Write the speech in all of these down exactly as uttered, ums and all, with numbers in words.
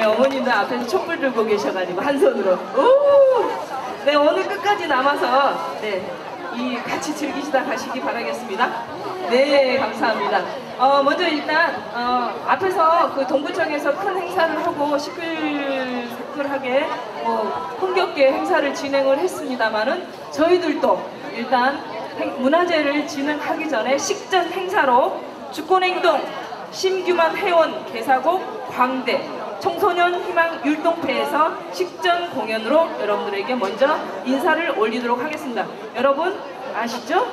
네, 어머님도 앞에서 촛불 들고 계셔가지고 한 손으로. 오! 네, 오늘 끝까지 남아서 네, 이 같이 즐기시다 가시기 바라겠습니다. 네, 감사합니다. 어, 먼저 일단 어, 앞에서 그 동구청에서 큰 행사를 하고 시끌시끌하게 뭐 흥겹게 행사를 진행을 했습니다만은 저희들도 일단 문화제를 진행하기 전에 식전 행사로 주권행동 심규만 회원 개사곡 광대 청소년 희망 율동패에서 식전 공연으로 여러분들에게 먼저 인사를 올리도록 하겠습니다. 여러분 아시죠?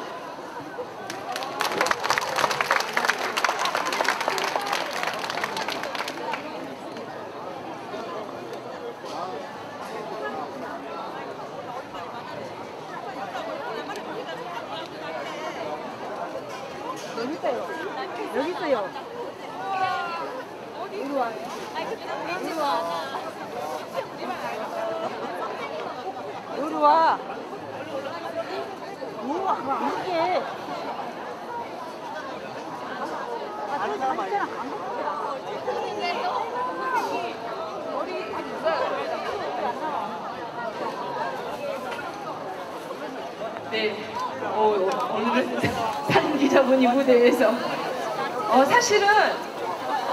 어, 사실은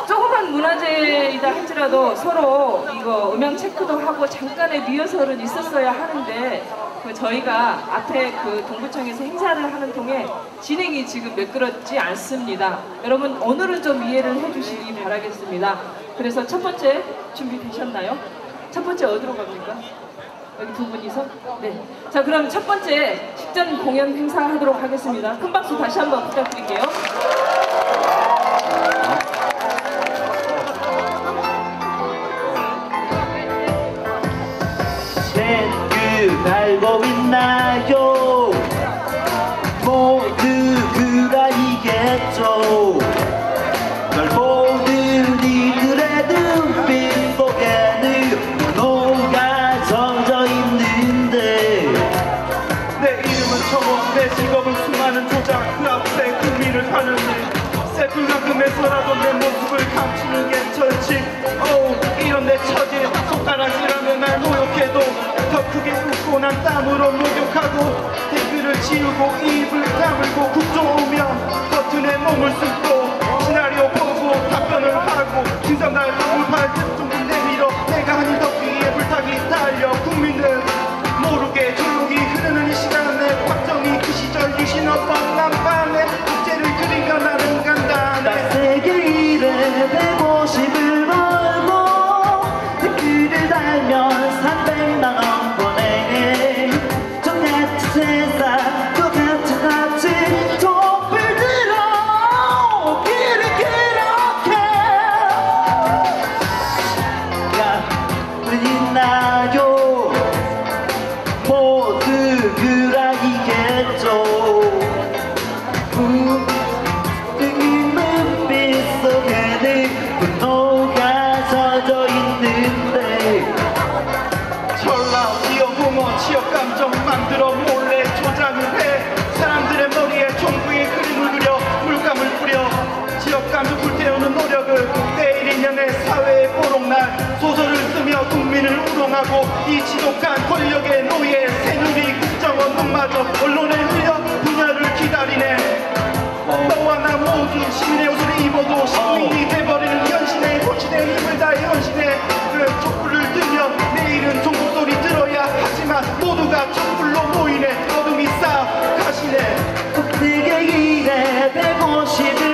조그만 문화제이다 할지라도 서로 이거 음향 체크도 하고 잠깐의 리허설은 있었어야 하는데 그 저희가 앞에 그 동구청에서 행사를 하는 통에 진행이 지금 매끄럽지 않습니다. 여러분 오늘은 좀 이해를 해주시기 바라겠습니다. 그래서 첫 번째 준비되셨나요? 첫 번째 어디로 갑니까? 여기 두 분이서? 네. 자, 그럼 첫 번째 식전 공연 행사 하도록 하겠습니다. 큰 박수 다시 한번 부탁드릴게요. 대륙 알고 있나요? 모두 그라이겠죠. 널 모든 이들의 눈빛 속에는 노가 젖어 있는데 내 이름은 초보, 내 직업은 수많은 조작, 그 앞에 국민을 파는데 세필만큼에서라도 내 모습을 감추는 게 철칙. 어우 이런 내 처지, 손가락질하면 날 모욕해도 더 크게 웃고 난 땀으로 목욕하고 댓글을 지우고 입을 다물고 국정 오면 버튼에 몸을 숨고 시나리오 보고 답변을 하고 진상 날로 발등 둥근 내밀어 내가 하는 덕기에 불타기 달려 국민들 모르게 조용히 흐르는 이 시간에 박정희 그 시절 귀신 어떤 난밤에 국제를 그리며 나는 간단해 나 세계 일에 백오십을 벌고 댓글을 달면 삼백만 원 소설을 쓰며 국민을 우롱하고 이 지독한 권력의 노예 새누리 국정원 눈마저 언론에 흘려 분열을 기다리네. 어. 너와 나 모두 시민의 옷을 입어도 시민이 돼버리는 현실에 현실에 힘을 다해 현실에 그 촛불을 들며 내일은 종국 소리 들어야 하지만 모두가 촛불로 모이네. 어둠이 쌓아가시네. 꼭대기에 이래 백오십을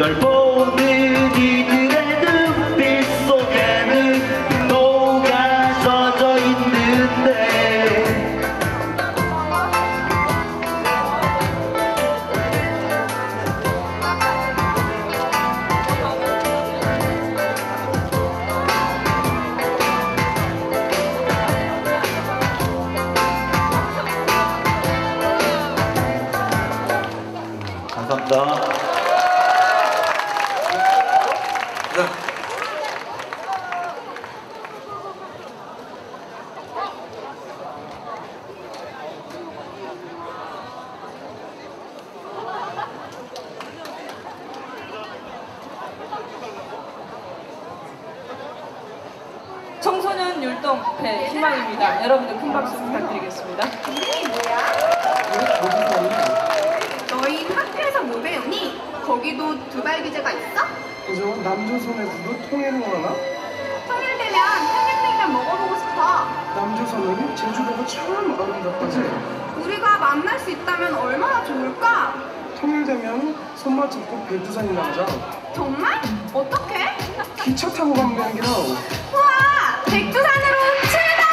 널 보는 이들의 눈빛 속에는 너가 써져 있는데 감사합니다. 청소년 율동회 희망입니다. 여러분들 큰 박수 부탁드리겠습니다. 이름이 뭐야? 너희 학교에서 뭐 배우니? 거기도 두발기제가 있어? 그죠? 남조선에서도 통일을 하나? 통일되면 평양냉면 먹어보고 싶어. 남조선은 제주도가 참 아름답다지. 우리가 만날 수 있다면 얼마나 좋을까? 통일되면 손맛 잡고 백두산이 나자. 정말? 어떻게? 기차 타고 가면 되는 게 나아. 백두산으로 출발!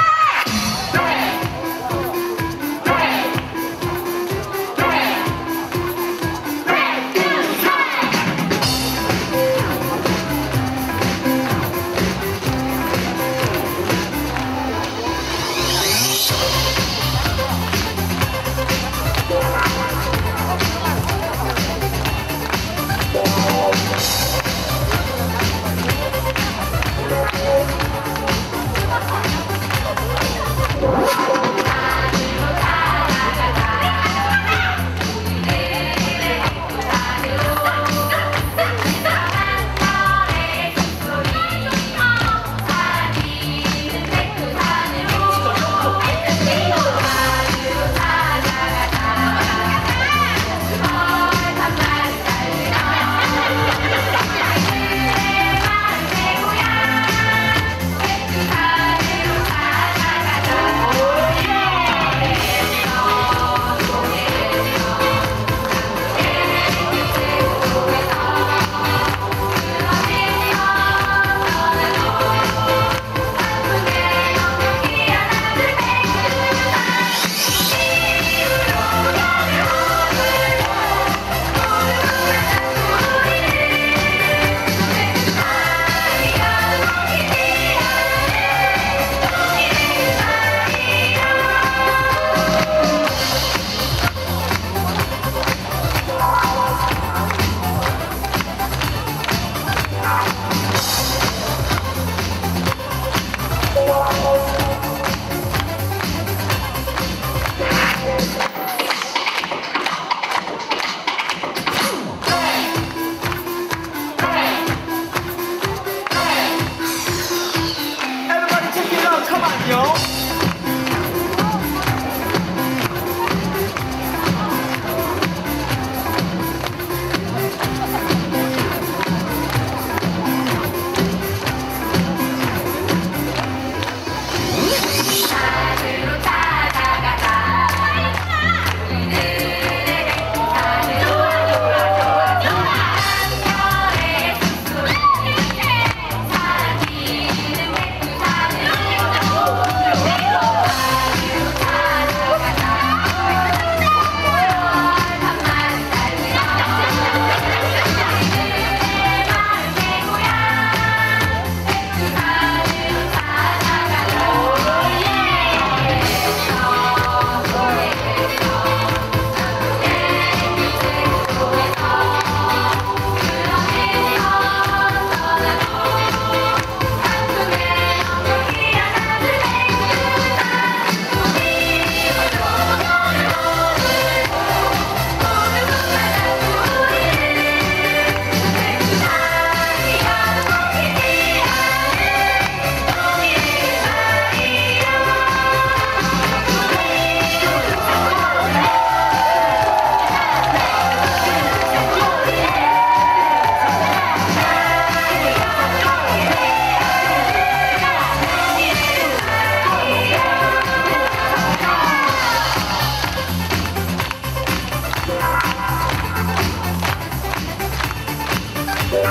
네,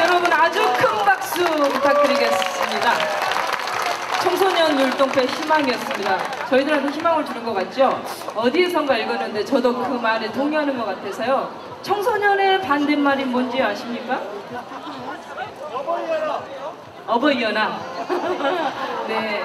여러분 아주 큰 박수 부탁드리겠습니다. 청소년 율동패 희망이었습니다. 저희들한테 희망을 주는 것 같죠? 어디에선가 읽었는데 저도 그 말에 동의하는 것 같아서요. 청소년의 반대말이 뭔지 아십니까? 어버이연합. 네,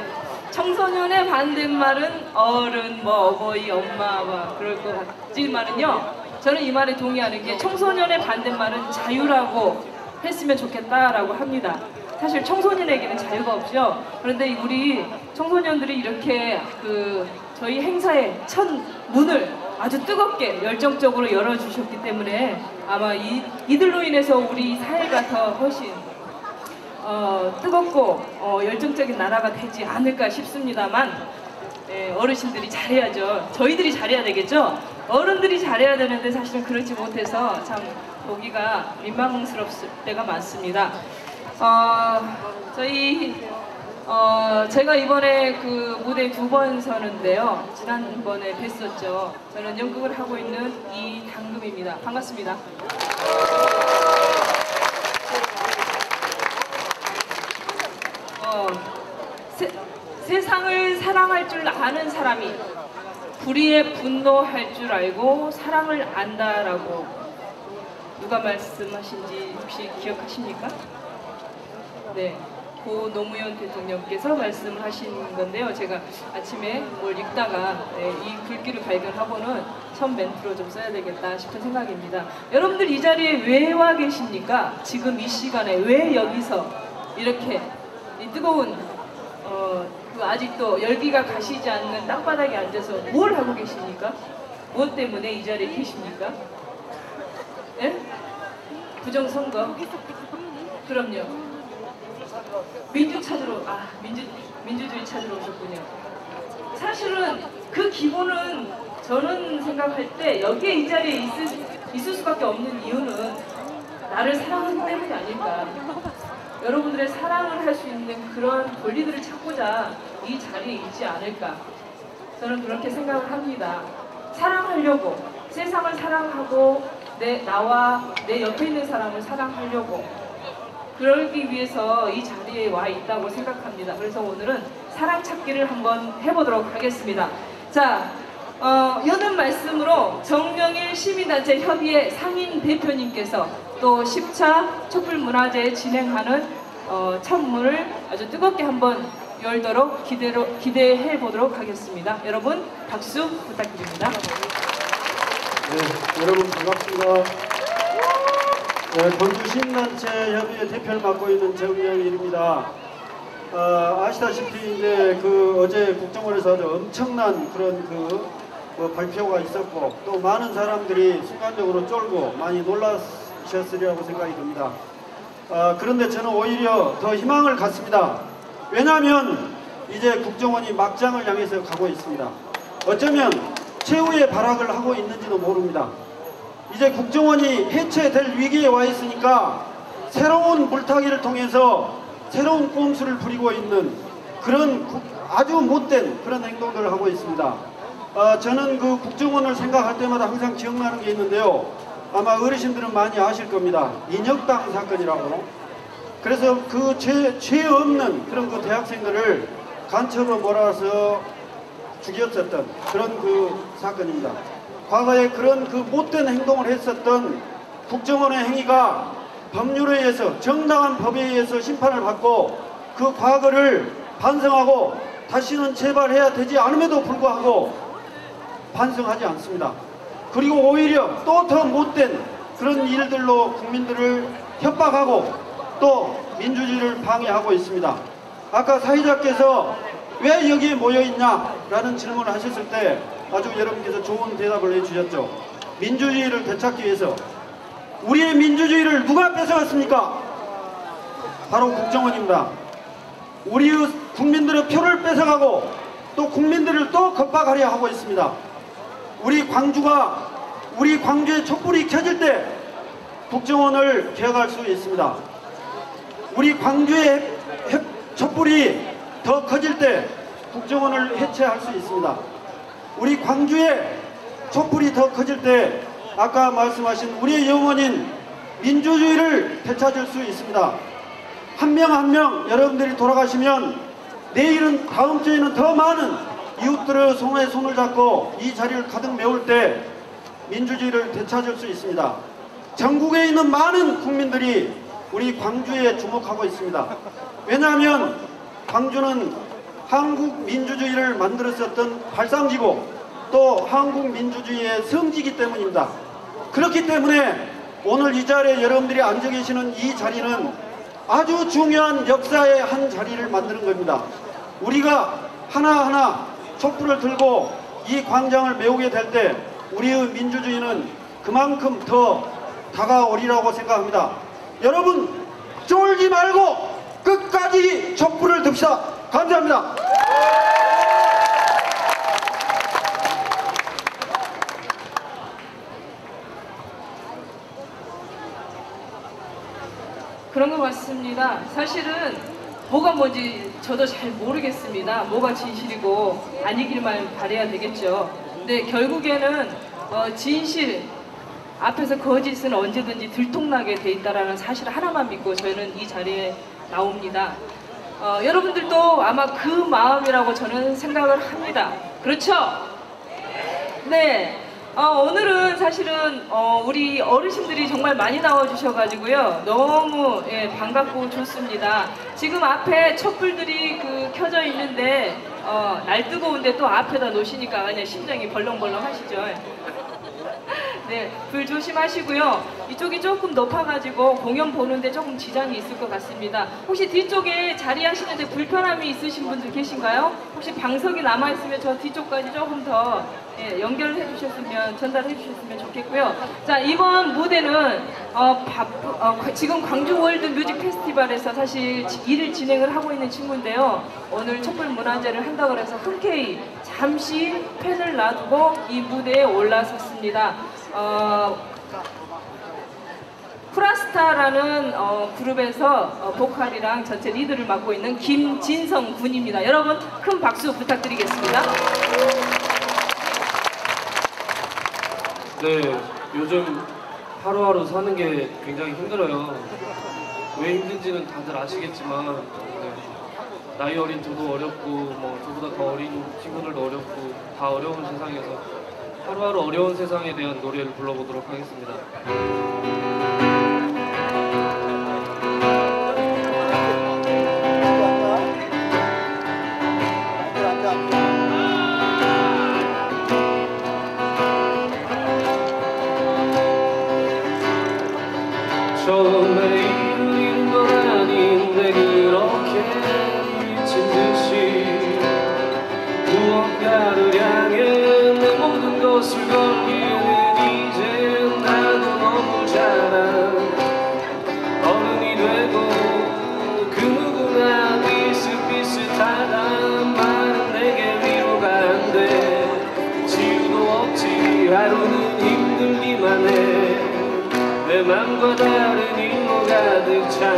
청소년의 반대말은 어른, 뭐 어버이, 엄마, 뭐 그럴 것 같지만은요, 저는 이 말에 동의하는 게 청소년의 반대말은 자유라고 했으면 좋겠다라고 합니다. 사실 청소년에게는 자유가 없죠. 그런데 우리 청소년들이 이렇게 그 저희 행사의 첫 문을 아주 뜨겁게 열정적으로 열어주셨기 때문에 아마 이, 이들로 인해서 우리 사회가 더 훨씬 어, 뜨겁고 어, 열정적인 나라가 되지 않을까 싶습니다만, 예, 어르신들이 잘해야죠. 저희들이 잘해야 되겠죠. 어른들이 잘해야 되는데 사실은 그렇지 못해서 참 보기가 민망스럽을 때가 많습니다. 어, 저희 어, 제가 이번에 그 무대에 두 번 서는데요. 지난번에 뵀었죠. 저는 연극을 하고 있는 이당금입니다. 반갑습니다. 어, 세, 세상을 사랑할 줄 아는 사람이 불의에 분노할 줄 알고 사랑을 안다라고 누가 말씀하신지 혹시 기억하십니까? 네, 고 노무현 대통령께서 말씀을 하신 건데요. 제가 아침에 뭘 읽다가 네, 이 글귀를 발견하고는 첫 멘트로 좀 써야 되겠다 싶은 생각입니다. 여러분들 이 자리에 왜 와 계십니까? 지금 이 시간에 왜 여기서 이렇게 이 뜨거운 어, 그 아직도 열기가 가시지 않는 땅바닥에 앉아서 뭘 하고 계십니까? 무엇 때문에 이 자리에 계십니까? 예? 네? 부정선거? 그럼요. 민주 찾으러, 아, 민주, 민주주의 찾으러 오셨군요. 사실은 그 기본은 저는 생각할 때 여기에 이 자리에 있을, 있을 수밖에 없는 이유는 나를 사랑하기 때문이 아닐까. 여러분들의 사랑을 할 수 있는 그런 권리들을 찾고자 이 자리에 있지 않을까. 저는 그렇게 생각을 합니다. 사랑하려고, 세상을 사랑하고 내, 나와 내 옆에 있는 사람을 사랑하려고 그러기 위해서 이 자리에 와 있다고 생각합니다. 그래서 오늘은 사랑 찾기를 한번 해보도록 하겠습니다. 자, 어, 여는 말씀으로 정명일 시민단체 협의회 상임 대표님께서 또 십 차 촛불문화제 진행하는 어, 첫 문을 아주 뜨겁게 한번 열도록 기대로, 기대해 보도록 하겠습니다. 여러분 박수 부탁드립니다. 네, 여러분 반갑습니다. 네, 광주 시민단체 협의회 대표를 맡고 있는 정명일입니다. 어, 아시다시피 이제 그 어제 국정원에서 아주 엄청난 그런 그 뭐 발표가 있었고 또 많은 사람들이 순간적으로 쫄고 많이 놀라셨으리라고 생각이 듭니다. 어, 그런데 저는 오히려 더 희망을 갖습니다. 왜냐하면 이제 국정원이 막장을 향해서 가고 있습니다. 어쩌면 최후의 발악을 하고 있는지도 모릅니다. 이제 국정원이 해체될 위기에 와 있으니까 새로운 물타기를 통해서 새로운 꼼수를 부리고 있는 그런 아주 못된 그런 행동들을 하고 있습니다. 어, 저는 그 국정원을 생각할 때마다 항상 기억나는 게 있는데요. 아마 어르신들은 많이 아실 겁니다. 인혁당 사건이라고. 그래서 그 죄, 죄 없는 그런 그 대학생들을 간첩으로 몰아서 죽였었던 그런 그 사건입니다. 과거에 그런 그 못된 행동을 했었던 국정원의 행위가 법률에 의해서 정당한 법에 의해서 심판을 받고 그 과거를 반성하고 다시는 재발해야 되지 않음에도 불구하고 반성하지 않습니다. 그리고 오히려 또 더 못된 그런 일들로 국민들을 협박하고 또 민주주의를 방해하고 있습니다. 아까 사회자께서 왜 여기에 모여있냐라는 질문을 하셨을 때 아주 여러분께서 좋은 대답을 해주셨죠. 민주주의를 되찾기 위해서 우리의 민주주의를 누가 뺏어갔습니까? 바로 국정원입니다. 우리 국민들의 표를 뺏어가고 또 국민들을 또 겁박하려 하고 있습니다. 우리 광주가 우리 광주의 촛불이 켜질 때 국정원을 개혁할 수 있습니다. 우리 광주의 촛불이 더 커질 때 국정원을 해체할 수 있습니다. 우리 광주에 촛불이 더 커질 때 아까 말씀하신 우리의 영혼인 민주주의를 되찾을 수 있습니다. 한 명 한 명 여러분들이 돌아가시면 내일은 다음 주에는 더 많은 이웃들의 손에 손을 잡고 이 자리를 가득 메울 때 민주주의를 되찾을 수 있습니다. 전국에 있는 많은 국민들이 우리 광주에 주목하고 있습니다. 왜냐하면 광주는 한국 민주주의를 만들었었던 발상지고 또 한국 민주주의의 성지이기 때문입니다. 그렇기 때문에 오늘 이 자리에 여러분들이 앉아 계시는 이 자리는 아주 중요한 역사의 한 자리를 만드는 겁니다. 우리가 하나하나 촛불을 들고 이 광장을 메우게 될 때 우리의 민주주의는 그만큼 더 다가오리라고 생각합니다. 여러분 쫄지 말고 끝까지 촛불을 듭시다. 감사합니다. 그런 것 같습니다. 사실은 뭐가 뭔지 저도 잘 모르겠습니다. 뭐가 진실이고 아니길만 바라야 되겠죠. 근데 결국에는 어 진실 앞에서 거짓은 언제든지 들통나게 돼 있다라는 사실 하나만 믿고 저희는 이 자리에 나옵니다. 어, 여러분들도 아마 그 마음이라고 저는 생각을 합니다. 그렇죠? 네. 어, 오늘은 사실은 어, 우리 어르신들이 정말 많이 나와주셔가지고요. 너무 예, 반갑고 좋습니다. 지금 앞에 촛불들이 그 켜져 있는데 어, 날 뜨거운데 또 앞에다 놓으시니까 그냥 심장이 벌렁벌렁 하시죠. 네, 불 조심하시고요. 이쪽이 조금 높아가지고 공연 보는데 조금 지장이 있을 것 같습니다. 혹시 뒤쪽에 자리하시는데 불편함이 있으신 분들 계신가요? 혹시 방석이 남아있으면 저 뒤쪽까지 조금 더 예, 연결을 해주셨으면, 전달해 주셨으면 좋겠고요. 자, 이번 무대는 어, 바쁘, 어, 지금 광주 월드 뮤직 페스티벌에서 사실 일을 진행을 하고 있는 친구인데요. 오늘 촛불 문화제를 한다고 해서 흔쾌히 잠시 펜을 놔두고 이 무대에 올라섰습니다. 어, 프라스타라는 어, 그룹에서 어, 보컬이랑 전체 리드를 맡고 있는 김진성 군입니다. 여러분 큰 박수 부탁드리겠습니다. 네, 요즘 하루하루 사는 게 굉장히 힘들어요. 왜 힘든지는 다들 아시겠지만 네, 나이 어린 저도 어렵고 뭐 저보다 더 어린 친구들도 어렵고 다 어려운 세상에서 하루하루 어려운 세상에 대한 노래를 불러보도록 하겠습니다. 맘과 다른 일로 가득 찬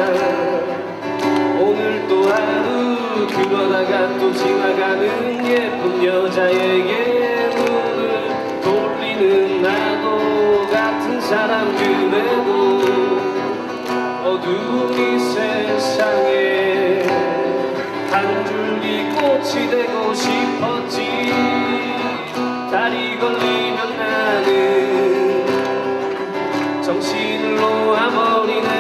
오늘 또 하루 그러다가 또 지나가는 예쁜 여자에게 눈을 돌리는 나도 같은 사람 그대도 어두운 이 세상에 한 줄기 꽃이 되고 싶었지 다리 걸리면 나는 정신을 놓아버리네.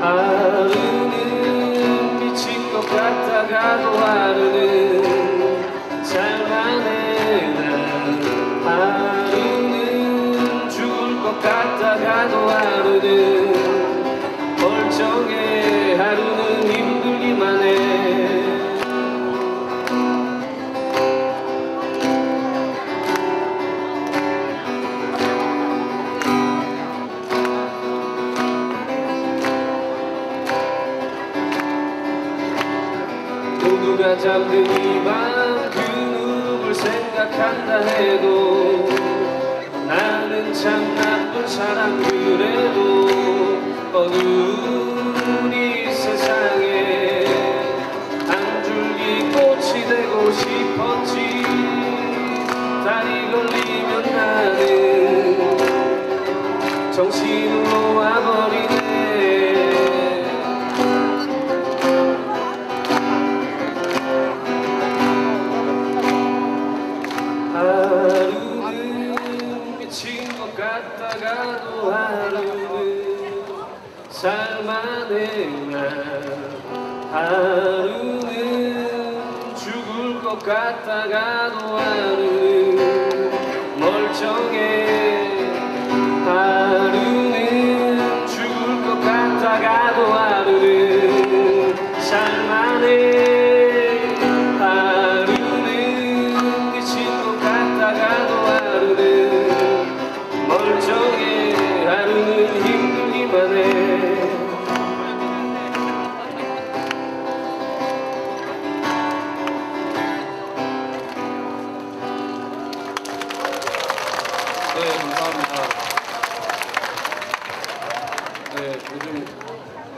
하루는 미친 것 같다가도 하루는 살만해. 난 하루는 죽을 것 같다가도 하루는 멀쩡해. 하루는 힘들기만 해. 누가 잠든 이 밤 그 누굴 생각한다 해도 나는 참 나쁜 사람 그래도 어두운 이 세상에 한 줄기 꽃이 되고 싶었지. 다리 걸리면 나는 정신을 놓아버리네. 갔다가도 하루는 살만해. 나 하루는 죽을 것 같다가도 하루는 멀쩡해. 하루는 죽을 것 같다가도 하루는 살만해.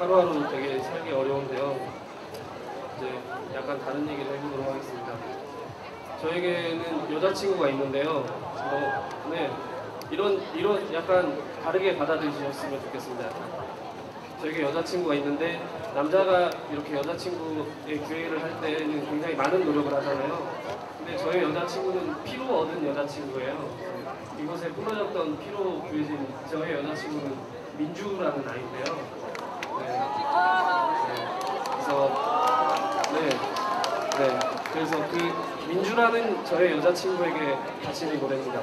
하루하루 되게 살기 어려운데요. 이제 약간 다른 얘기를 해보도록 하겠습니다. 저에게는 여자친구가 있는데요. 어, 네, 이런 이런 약간 다르게 받아들이셨으면 좋겠습니다. 저에게 여자친구가 있는데 남자가 이렇게 여자친구의 기회를 할 때는 굉장히 많은 노력을 하잖아요. 근데 저의 여자친구는 피로 얻은 여자친구예요. 이곳에 뿌려졌던 피로 구해진 저의 여자친구는 민주라는 아이인데요. 네, 네. 그래서 그 민주라는 저의 여자친구에게 바치는 노래입니다.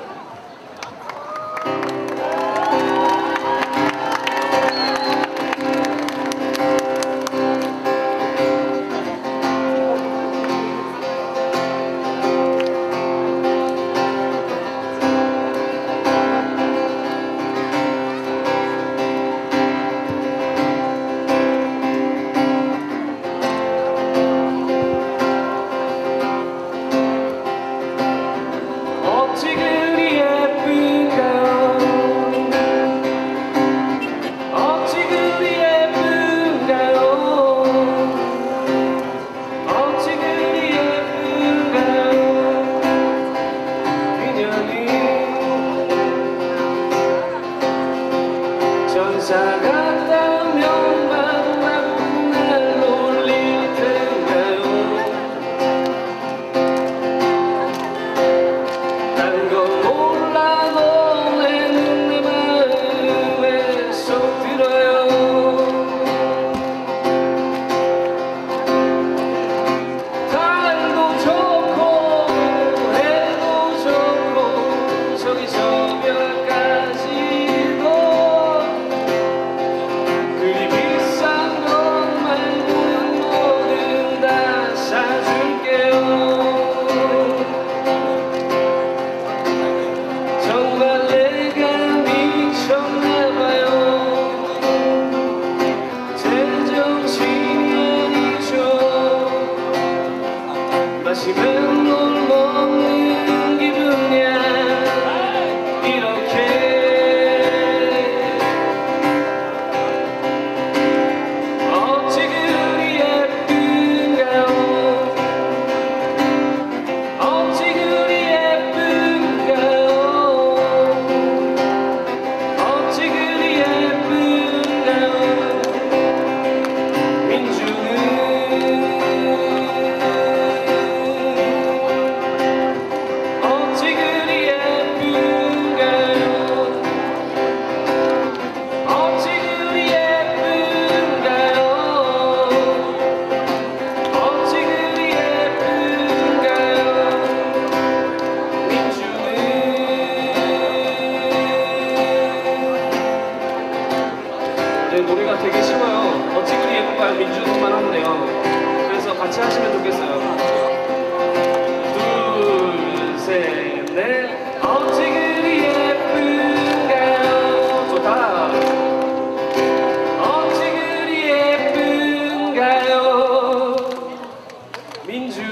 민주는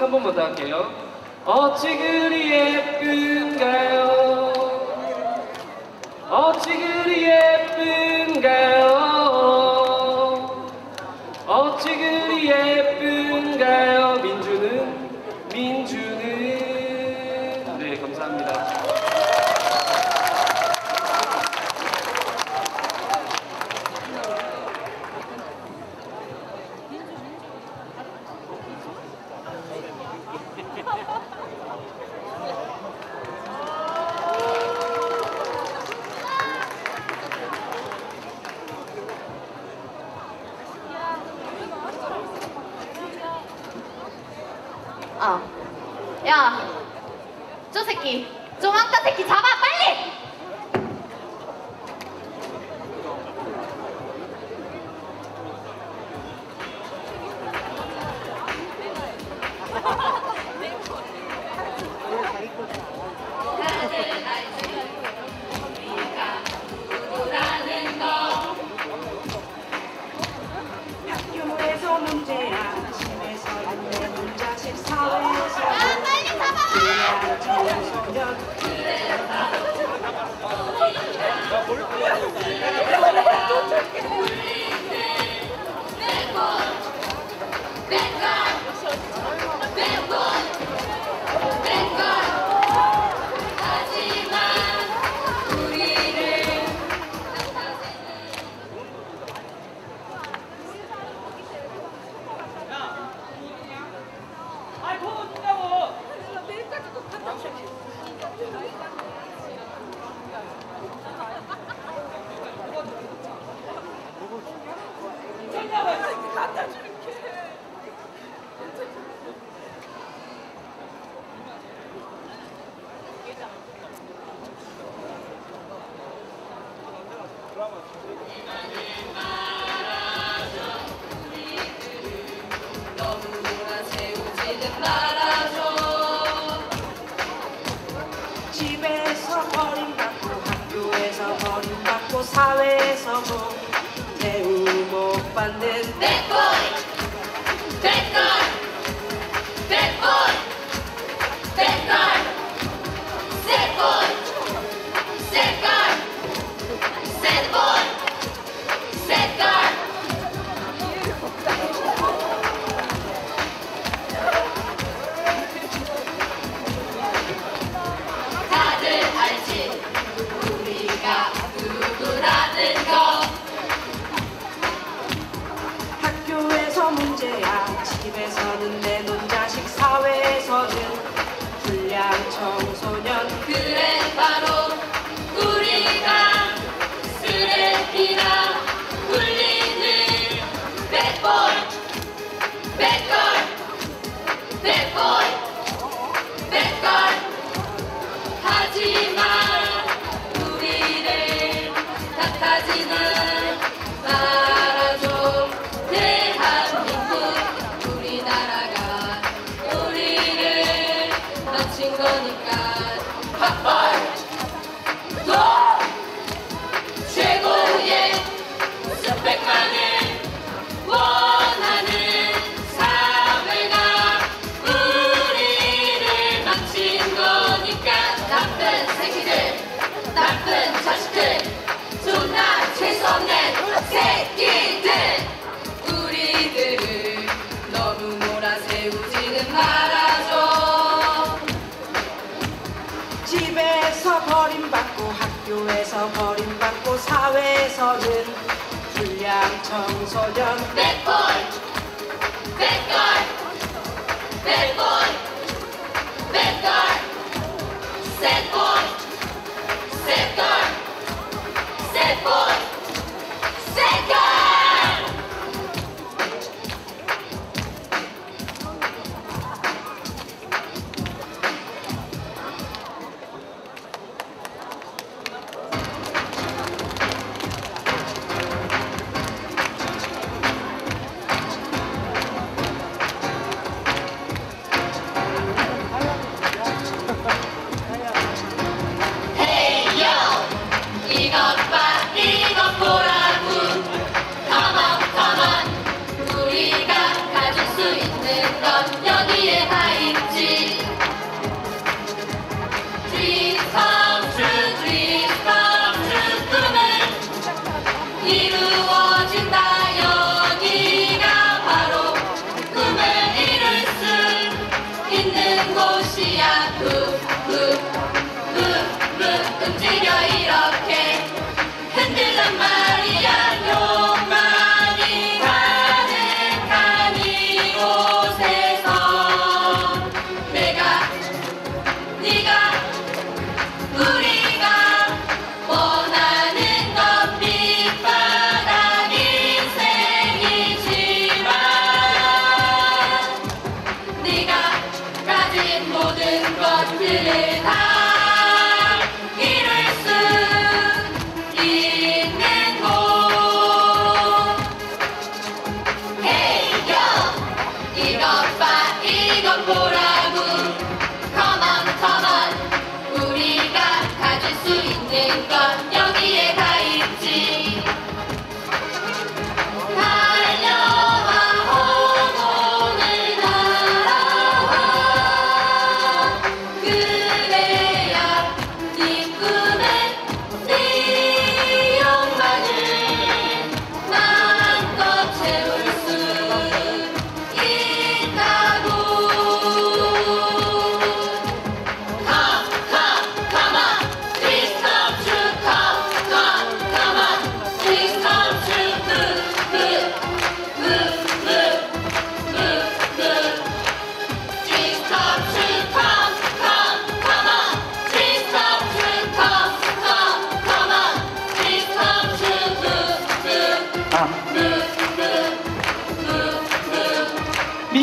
한 번만 더 할게요. 어찌 그리 예쁜가요? 감사합니다.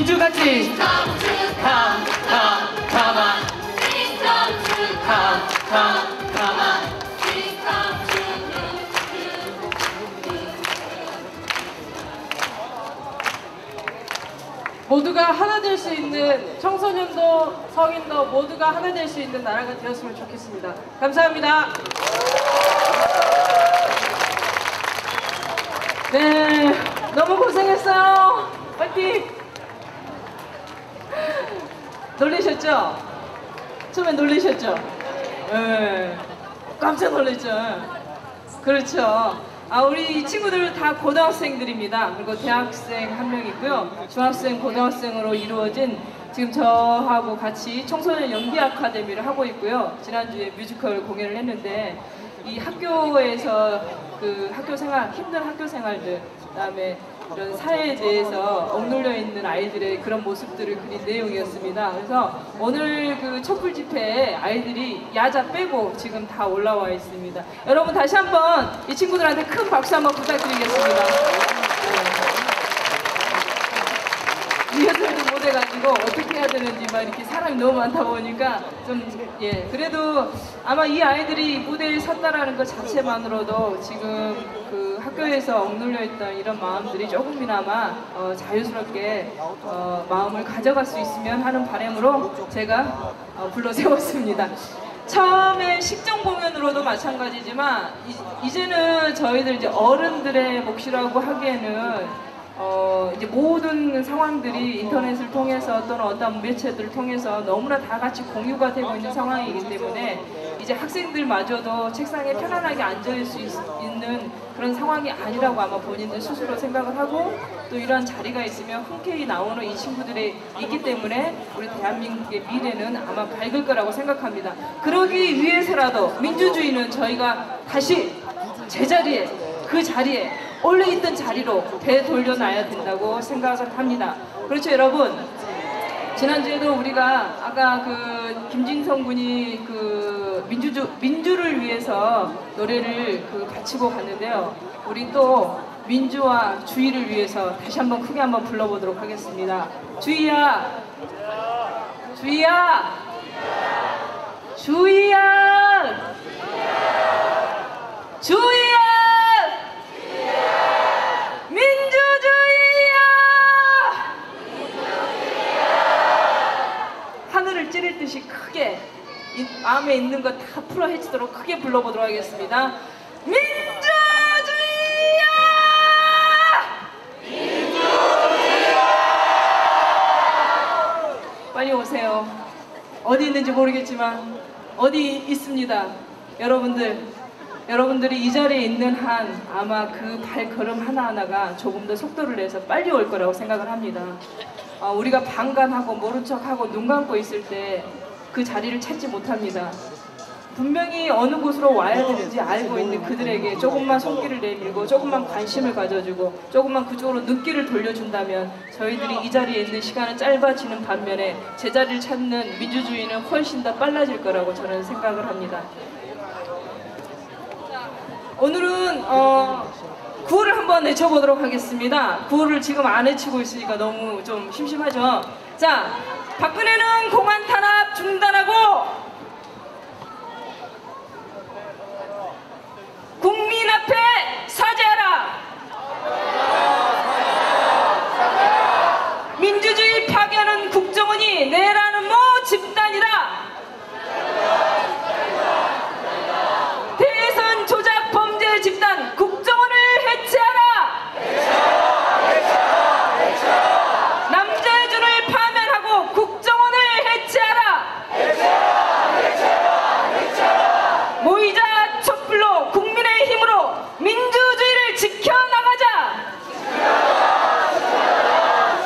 공주같이 탕탕 탕탕 탕탕 탕탕. 모두가 하나 될 수 있는, 청소년도 성인도 모두가 하나 될 수 있는 나라가 되었으면 좋겠습니다. 감사합니다. 네, 너무 고생했어요. 파이팅! 놀리셨죠? 처음에 놀리셨죠? 네, 깜짝 놀랐죠? 그렇죠. 아, 우리 이 친구들은 다 고등학생들입니다. 그리고 대학생 한 명 있고요. 중학생, 고등학생으로 이루어진 지금 저하고 같이 청소년 연기 아카데미를 하고 있고요. 지난주에 뮤지컬 공연을 했는데 이 학교에서 그 학교 생활, 힘든 학교 생활들, 그다음에 이런 사회에 대해서 억눌려 있는 아이들의 그런 모습들을 그린 내용이었습니다. 그래서 오늘 그 촛불 집회에 아이들이 야자 빼고 지금 다 올라와 있습니다. 여러분 다시 한번 이 친구들한테 큰 박수 한번 부탁드리겠습니다. 리허설도 못 해가지고 어떻게 해야 되는지 막 이렇게 사람이 너무 많다 보니까 좀, 예, 그래도 아마 이 아이들이 무대에 섰다라는 것 자체만으로도 지금 그 학교에서 억눌려 있던 이런 마음들이 조금이나마 어, 자유스럽게 어, 마음을 가져갈 수 있으면 하는 바람으로 제가 어, 불러 세웠습니다. 처음에 식정 공연으로도 마찬가지지만 이, 이제는 저희들 이제 어른들의 몫이라고 하기에는 어, 이제 모든 상황들이 인터넷을 통해서 또는 어떤 매체들을 통해서 너무나 다 같이 공유가 되고 있는 상황이기 때문에 이제 학생들마저도 책상에 편안하게 앉을 수 있, 있는 그런 상황이 아니라고 아마 본인들 스스로 생각을 하고, 또 이런 자리가 있으면 흔쾌히 나오는 이 친구들이 있기 때문에 우리 대한민국의 미래는 아마 밝을 거라고 생각합니다. 그러기 위해서라도 민주주의는 저희가 다시 제자리에, 그 자리에 원래 있던 자리로 되돌려놔야 된다고 생각을 합니다. 그렇죠, 여러분? 지난주에도 우리가 아까 그 김진성 군이 그 민주주, 민주를 위해서 노래를 그 바치고 갔는데요. 우리 또 민주와 주의를 위해서 다시 한번 크게 한번 불러보도록 하겠습니다. 주의야! 주의야! 주의야! 주의야! 찌를 듯이 크게 이 마음에 있는 거 다 풀어 헤치도록 크게 불러보도록 하겠습니다. 민주주의야! 민주주의야! 빨리 오세요. 어디 있는지 모르겠지만 어디 있습니다. 여러분들, 여러분들이 이 자리에 있는 한 아마 그 발걸음 하나하나가 조금 더 속도를 내서 빨리 올 거라고 생각을 합니다. 어, 우리가 방관하고 모른 척하고 눈 감고 있을 때 그 자리를 찾지 못합니다. 분명히 어느 곳으로 와야 되는지 알고 있는 그들에게 조금만 손길을 내밀고 조금만 관심을 가져주고 조금만 그쪽으로 눈길을 돌려준다면 저희들이 이 자리에 있는 시간은 짧아지는 반면에 제자리를 찾는 민주주의는 훨씬 더 빨라질 거라고 저는 생각을 합니다. 오늘은 어, 구호를 한번 외쳐보도록 하겠습니다. 구호를 지금 안 외치고 있으니까 너무 좀 심심하죠? 자, 박근혜는 공안 탄압 중단하고 국민 앞에 사죄하라! 민주주의 파괴하는 국정원이 내라는 모 집단이다! 대선 조작 범죄 집단 국정원을 해체하라! 해체하라! 해체하라! 해체하라! 남재준을 파면하고 국정원을 해체하라! 해체하라! 해체하라! 해체하라! 모이자 촛불로 국민의 힘으로 민주주의를 지켜나가자! 지켜나가자!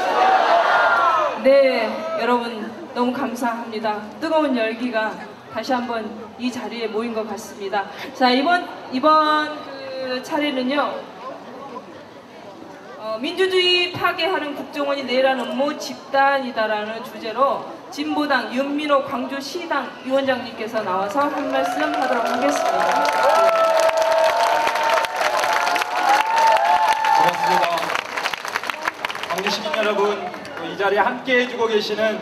지켜나가자! 네, 여러분 너무 감사합니다. 뜨거운 열기가 다시 한번 이 자리에 모인 것 같습니다. 자, 이번 이번 그 차례는요. 어, 민주주의 파괴하는 국정원이 내라는 모 집단이다라는 주제로 진보당 윤민호 광주시당 위원장님께서 나와서 한 말씀 하도록 하겠습니다. 고맙습니다. 광주시민 여러분, 이 자리에 함께 해주고 계시는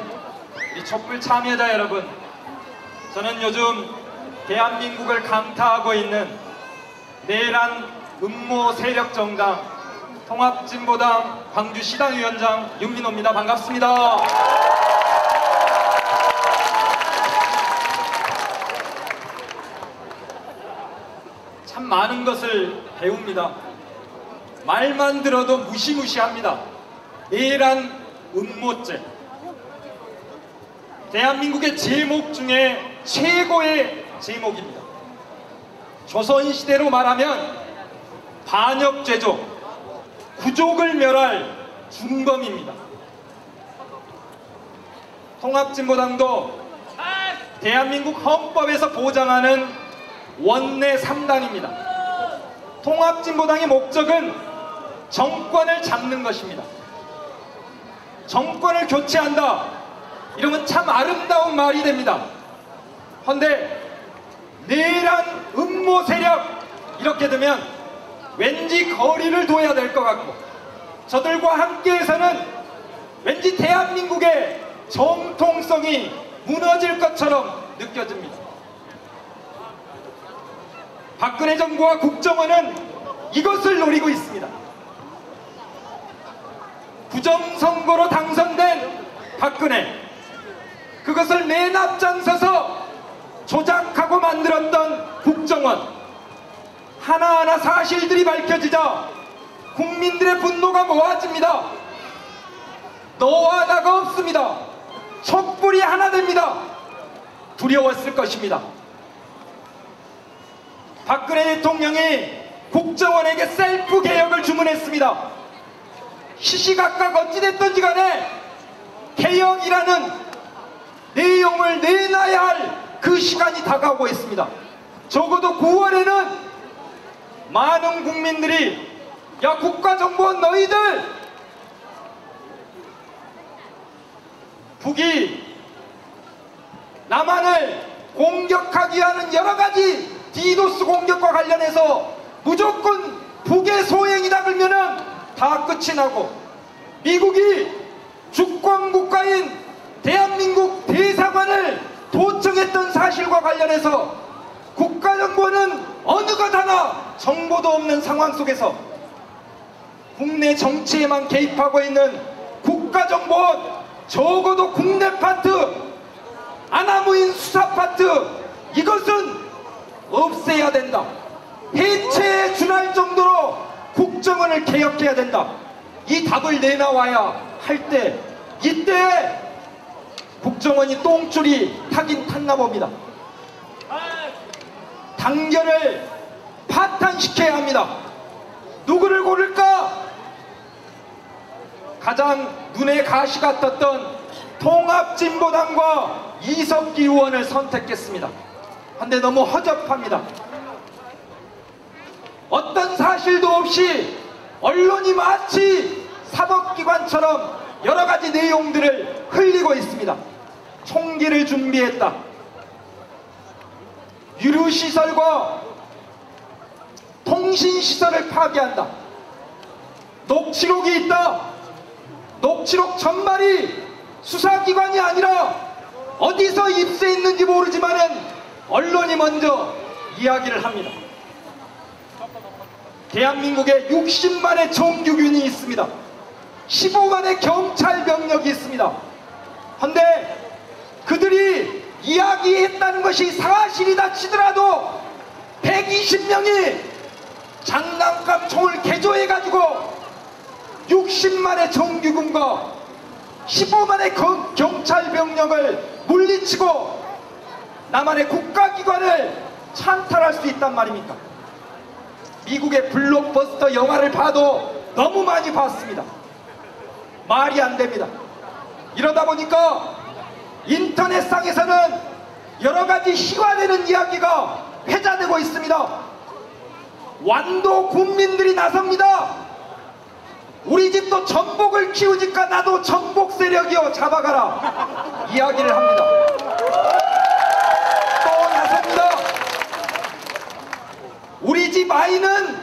우리 촛불 참여자 여러분, 저는 요즘 대한민국을 강타하고 있는 내란 음모 세력 정당 통합진보당 광주시당위원장 윤민호입니다. 반갑습니다. 참 많은 것을 배웁니다. 말만 들어도 무시무시합니다. 내란 음모죄, 대한민국의 제목 중에 최고의 제목입니다. 조선시대로 말하면 반역죄죠. 구족을 멸할 중범입니다. 통합진보당도 대한민국 헌법에서 보장하는 원내 삼 당입니다. 통합진보당의 목적은 정권을 잡는 것입니다. 정권을 교체한다, 이러면 참 아름다운 말이 됩니다. 헌데 내란 음모 세력, 이렇게 되면 왠지 거리를 둬야 될 것 같고, 저들과 함께해서는 왠지 대한민국의 정통성이 무너질 것처럼 느껴집니다. 박근혜 정부와 국정원은 이것을 노리고 있습니다. 부정선거로 당선된 박근혜, 그것을 맨 앞장서서 조작하고 만들었던 국정원, 하나하나 사실들이 밝혀지자 국민들의 분노가 모아집니다. 너와 나가 없습니다. 촛불이 하나 됩니다. 두려웠을 것입니다. 박근혜 대통령이 국정원에게 셀프 개혁을 주문했습니다. 시시각각 어찌됐던지 간에 개혁이라는 내용을 내놔야 할 그 시간이 다가오고 있습니다. 적어도 구월에는 많은 국민들이 야 국가정보원 너희들 북이 남한을 공격하기 위한 여러가지 디도스 공격과 관련해서 무조건 북의 소행이다 그러면은 다 끝이 나고, 미국이 주권국가인 대한민국 대사관을 도청했던 사실과 관련해서 국가정보는 어느 것 하나 정보도 없는 상황 속에서 국내 정치에만 개입하고 있는 국가정보원, 적어도 국내 파트, 아나무인 수사 파트, 이것은 없애야 된다. 해체에 준할 정도로 국정원을 개혁해야 된다. 이 답을 내놔와야 할 때, 이때 국정원이 똥줄이 타긴 탔나 봅니다. 당결을 파탄시켜야 합니다. 누구를 고를까? 가장 눈에 가시가 떴던 통합진보당과 이석기 의원을 선택했습니다. 한데 너무 허접합니다. 어떤 사실도 없이 언론이 마치 사법기관처럼 여러가지 내용들을 흘리고 있습니다. 총기를 준비했다, 유류시설과 통신시설을 파괴한다, 녹취록이 있다, 녹취록 전말이 수사기관이 아니라 어디서 입수했는지 모르지만은 언론이 먼저 이야기를 합니다. 대한민국에 육십만의 정규군이 있습니다. 십오만의 경찰 병력이 있습니다. 그런데 그들이 이야기했다는 것이 사실이다 치더라도 백이십 명이 장난감 총을 개조해가지고 육십만의 정규군과 십오만의 거, 경찰 병력을 물리치고 남한의 국가기관을 찬탈할 수 있단 말입니까? 미국의 블록버스터 영화를 봐도 너무 많이 봤습니다. 말이 안 됩니다. 이러다 보니까 인터넷상에서는 여러가지 희화되는 이야기가 회자되고 있습니다. 완도 국민들이 나섭니다. 우리 집도 전복을 키우니까 나도 전복 세력이여 잡아가라 이야기를 합니다. 또 나섭니다. 우리 집 아이는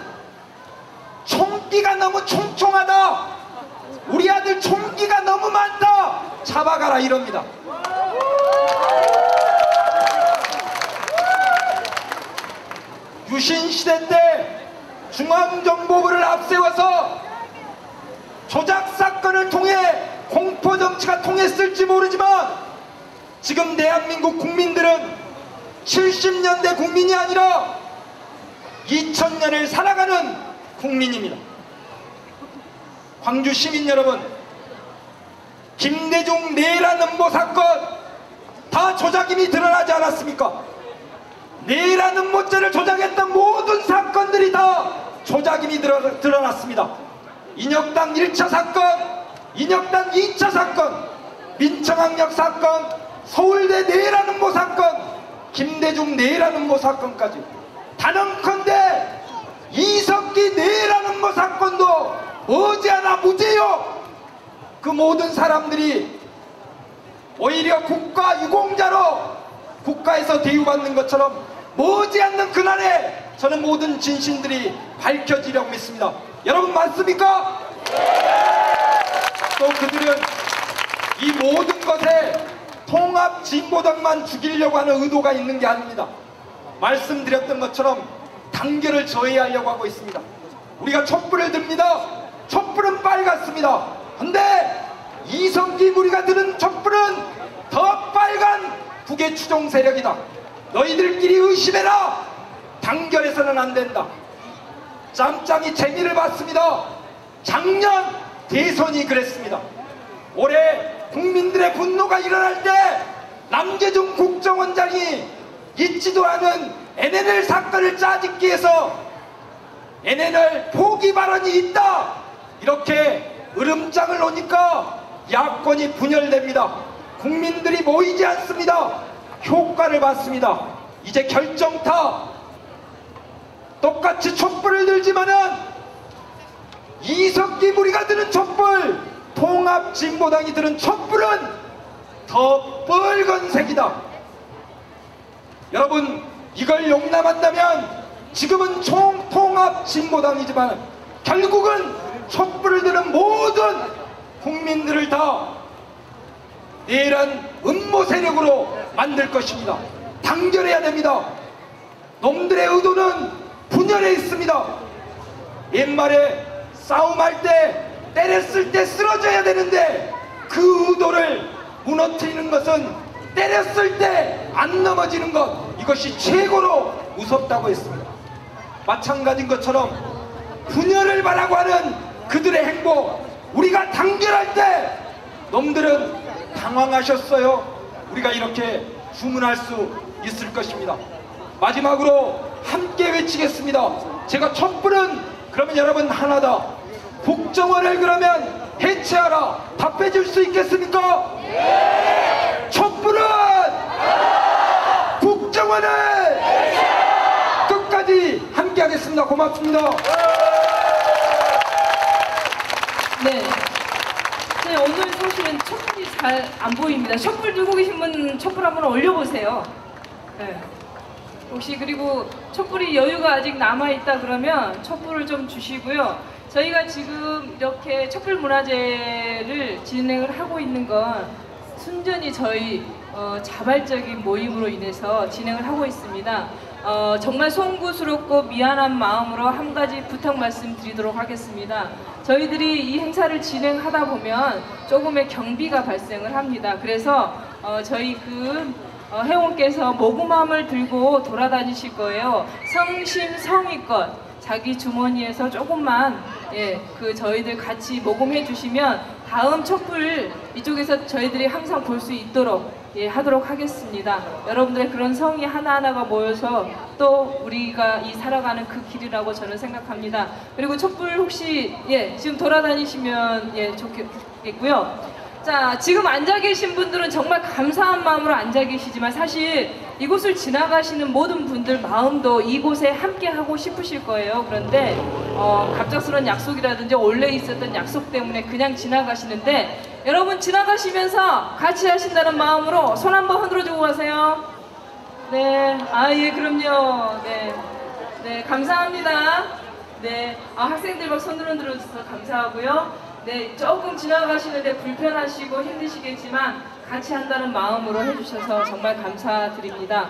총기가 너무 총총하다, 우리 아들 총기가 너무 많다, 잡아가라 이럽니다. 유신시대 때 중앙정보부를 앞세워서 조작사건을 통해 공포정치가 통했을지 모르지만 지금 대한민국 국민들은 칠십 년대 국민이 아니라 이천 년을 살아가는 국민입니다. 광주 시민 여러분, 김대중 내란 음모 사건 다 조작임이 드러나지 않았습니까? 내란 음모죄를 조작했던 모든 사건들이 다 조작임이 드러났습니다. 인혁당 일 차 사건, 인혁당 이 차 사건, 민청학력 사건, 서울대 내란 음모 사건, 김대중 내란 음모 사건까지, 단언컨대 이석기 내란 음모 사건도 머지않아 무죄요. 그 모든 사람들이 오히려 국가 유공자로 국가에서 대우받는 것처럼 머지않는 그날에 저는 모든 진실들이 밝혀지려고 믿습니다. 여러분 맞습니까? 또 그들은 이 모든 것에 통합진보당만 죽이려고 하는 의도가 있는 게 아닙니다. 말씀드렸던 것처럼 단결을 저해하려고 하고 있습니다. 우리가 촛불을 듭니다. 촛불은 빨갛습니다. 근데 이석기 무리가 드는 촛불은 더 빨간 북의 추종 세력이다. 너희들끼리 의심해라. 단결해서는 안 된다. 짬짬이 재미를 봤습니다. 작년 대선이 그랬습니다. 올해 국민들의 분노가 일어날 때 남재준 국정원장이 잊지도 않은 엔엔엘 사건을 짜집기 위해서 엔엔엘 포기 발언이 있다, 이렇게 으름장을 놓으니까 야권이 분열됩니다. 국민들이 모이지 않습니다. 효과를 봤습니다. 이제 결정타. 똑같이 촛불을 들지만은 이석기 무리가 드는 촛불, 통합진보당이 드는 촛불은 더 빨간색이다. 여러분, 이걸 용납한다면 지금은 총통합진보당이지만 결국은 촛불을 드는 모든 국민들을 다 내란 음모 세력으로 만들 것입니다. 단결해야 됩니다. 놈들의 의도는 분열에 있습니다. 옛말에 싸움할 때 때렸을 때 쓰러져야 되는데 그 의도를 무너뜨리는 것은 때렸을 때 안 넘어지는 것, 이것이 최고로 무섭다고 했습니다. 마찬가지인 것처럼 분열을 바라고 하는 그들의 행보, 우리가 단결할 때 놈들은 당황하셨어요. 우리가 이렇게 주문할 수 있을 것입니다. 마지막으로 함께 외치겠습니다. 제가 촛불은 그러면 여러분 하나다. 국정원을 그러면 해체하라. 답해줄 수 있겠습니까? 예! 촛불은! 예! 국정원을! 예! 끝까지 함께하겠습니다. 고맙습니다. 네. 네, 오늘 사실은 촛불이 잘 안 보입니다. 촛불 들고 계신 분 촛불 한번 올려보세요. 네. 혹시 그리고 촛불이 여유가 아직 남아있다 그러면 촛불을 좀 주시고요. 저희가 지금 이렇게 촛불문화제를 진행을 하고 있는 건 순전히 저희 어, 자발적인 모임으로 인해서 진행을 하고 있습니다. 어, 정말 송구스럽고 미안한 마음으로 한 가지 부탁 말씀드리도록 하겠습니다. 저희들이 이 행사를 진행하다 보면 조금의 경비가 발생을 합니다. 그래서 어, 저희 그 어, 회원께서 모금함을 들고 돌아다니실 거예요. 성심성의껏 자기 주머니에서 조금만, 예, 그 저희들 같이 모금해 주시면 다음 촛불 이쪽에서 저희들이 항상 볼 수 있도록, 예, 하도록 하겠습니다. 여러분들의 그런 성의 하나하나가 모여서 또 우리가 이 살아가는 그 길이라고 저는 생각합니다. 그리고 촛불 혹시, 예, 지금 돌아다니시면, 예, 좋겠고요. 자, 지금 앉아 계신 분들은 정말 감사한 마음으로 앉아 계시지만 사실 이곳을 지나가시는 모든 분들 마음도 이곳에 함께 하고 싶으실 거예요. 그런데 어, 갑작스러운 약속이라든지 원래 있었던 약속 때문에 그냥 지나가시는데, 여러분 지나가시면서 같이 하신다는 마음으로 손 한번 흔들어 주고 가세요. 네, 아, 예, 그럼요. 네, 네, 감사합니다. 네, 아, 학생들 막 손 흔들어 주셔서 감사하고요. 네, 조금 지나가시는데 불편하시고 힘드시겠지만 같이 한다는 마음으로 해주셔서 정말 감사드립니다.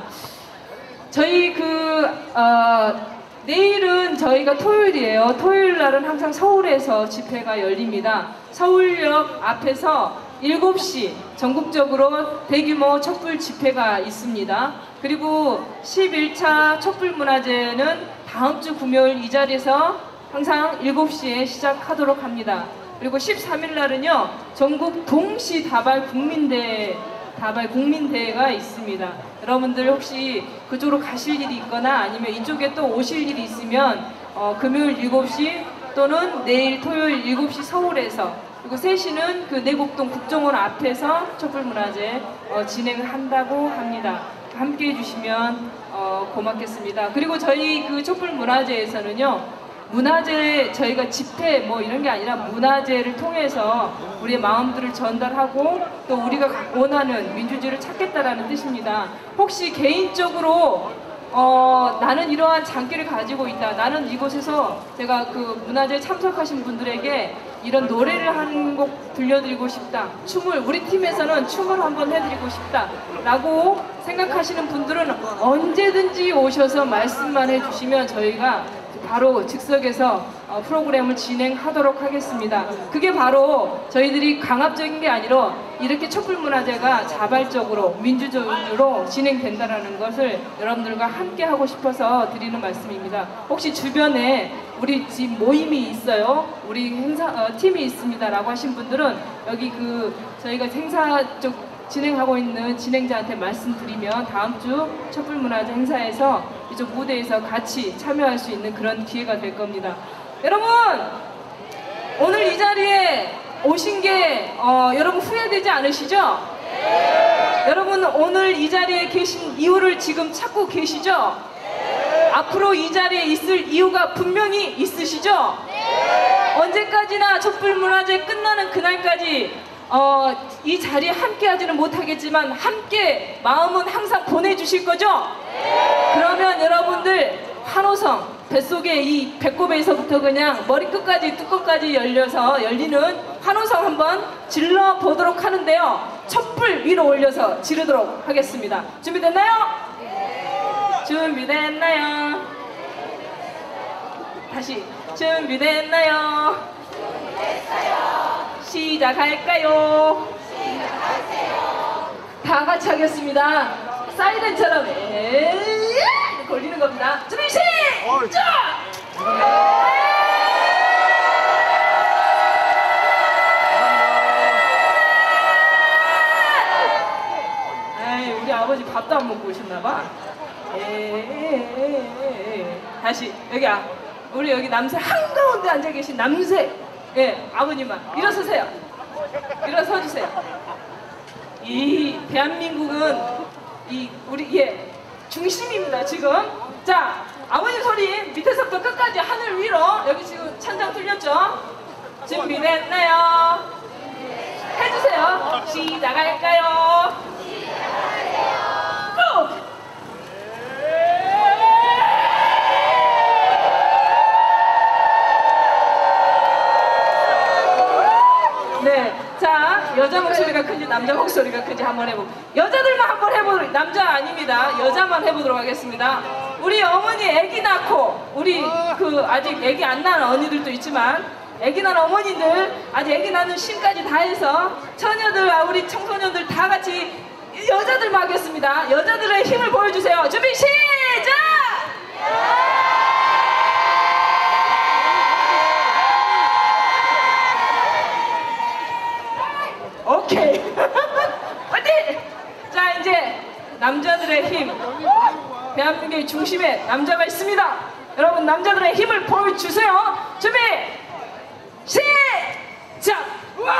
저희 그 어, 내일은 저희가 토요일이에요. 토요일 날은 항상 서울에서 집회가 열립니다. 서울역 앞에서 일곱 시 전국적으로 대규모 촛불 집회가 있습니다. 그리고 십일 차 촛불문화제는 다음 주 금요일 이 자리에서 항상 일곱 시에 시작하도록 합니다. 그리고 십삼 일 날은요, 전국 동시 다발 국민대회, 다발 국민대회가 있습니다. 여러분들 혹시 그쪽으로 가실 일이 있거나 아니면 이쪽에 또 오실 일이 있으면 어, 금요일 일곱 시 또는 내일 토요일 일곱 시 서울에서, 그리고 세 시는 그 내곡동 국정원 앞에서 촛불문화제 어, 진행을 한다고 합니다. 함께해 주시면 어, 고맙겠습니다. 그리고 저희 그 촛불문화제에서는요, 문화제, 저희가 집회 뭐 이런 게 아니라 문화제를 통해서 우리의 마음들을 전달하고 또 우리가 원하는 민주주의를 찾겠다라는 뜻입니다. 혹시 개인적으로 어, 나는 이러한 장기를 가지고 있다, 나는 이곳에서 제가 그 문화제에 참석하신 분들에게 이런 노래를 한 곡 들려드리고 싶다, 춤을, 우리 팀에서는 춤을 한번 해드리고 싶다 라고 생각하시는 분들은 언제든지 오셔서 말씀만 해주시면 저희가 바로 즉석에서 프로그램을 진행하도록 하겠습니다. 그게 바로 저희들이 강압적인 게 아니라 이렇게 촛불문화제가 자발적으로 민주적으로 진행된다는 것을 여러분들과 함께 하고 싶어서 드리는 말씀입니다. 혹시 주변에 우리 집 모임이 있어요, 우리 행사 어, 팀이 있습니다 라고 하신 분들은 여기 그 저희가 행사 쪽 진행하고 있는 진행자한테 말씀드리면 다음 주 촛불문화제 행사에서 이쪽 무대에서 같이 참여할 수 있는 그런 기회가 될 겁니다. 여러분, 오늘 이 자리에 오신 게 어, 여러분 후회되지 않으시죠? 네. 여러분 오늘 이 자리에 계신 이유를 지금 찾고 계시죠? 네. 앞으로 이 자리에 있을 이유가 분명히 있으시죠? 네. 언제까지나 촛불문화제 끝나는 그날까지 어, 이 자리에 함께 하지는 못하겠지만 함께 마음은 항상 보내주실 거죠? 네. 그러면 여러분들 환호성, 뱃속에 이 배꼽에서부터 그냥 머리끝까지 뚜껑까지 열려서 열리는 환호성 한번 질러보도록 하는데요, 촛불 위로 올려서 지르도록 하겠습니다. 준비됐나요? 네. 준비됐나요? 다시 준비됐나요? 준비됐어요. 시작할까요? 시작하세요. 다 같이 하겠습니다. 사이렌처럼 걸리는 겁니다. 준비 시작! 우리 아버지 밥도 안 먹고 오셨나봐. 다시 여기 아, 우리 여기 남새 한가운데 앉아 계신 남새, 예, 아버님만 일어서세요. 일어서주세요. 이 대한민국은 이 우리 예 중심입니다 지금. 자, 아버님 소리 밑에서부터 끝까지 하늘 위로. 여기 지금 천장 뚫렸죠? 준비됐나요? 해주세요. 시작할까요? 시작할까요? 고! 자, 여자 목소리가 큰지 남자 목소리가 큰지 한번 해보. 여자들만 한번 해보도록, 남자 아닙니다. 여자만 해보도록 하겠습니다. 우리 어머니 아기 낳고, 우리 그 아직 아기 안 낳은 언니들도 있지만 아기 낳은 어머니들, 아직 아기 낳는 신까지 다 해서 처녀들, 우리 청소년들 다 같이 여자들만 하겠습니다. 여자들의 힘을 보여주세요. 준비 시작! 오케이. 화이팅! 자, 이제 남자들의 힘, 대한민국의 중심에 남자가 있습니다. 여러분 남자들의 힘을 보여주세요. 준비 시작! 와!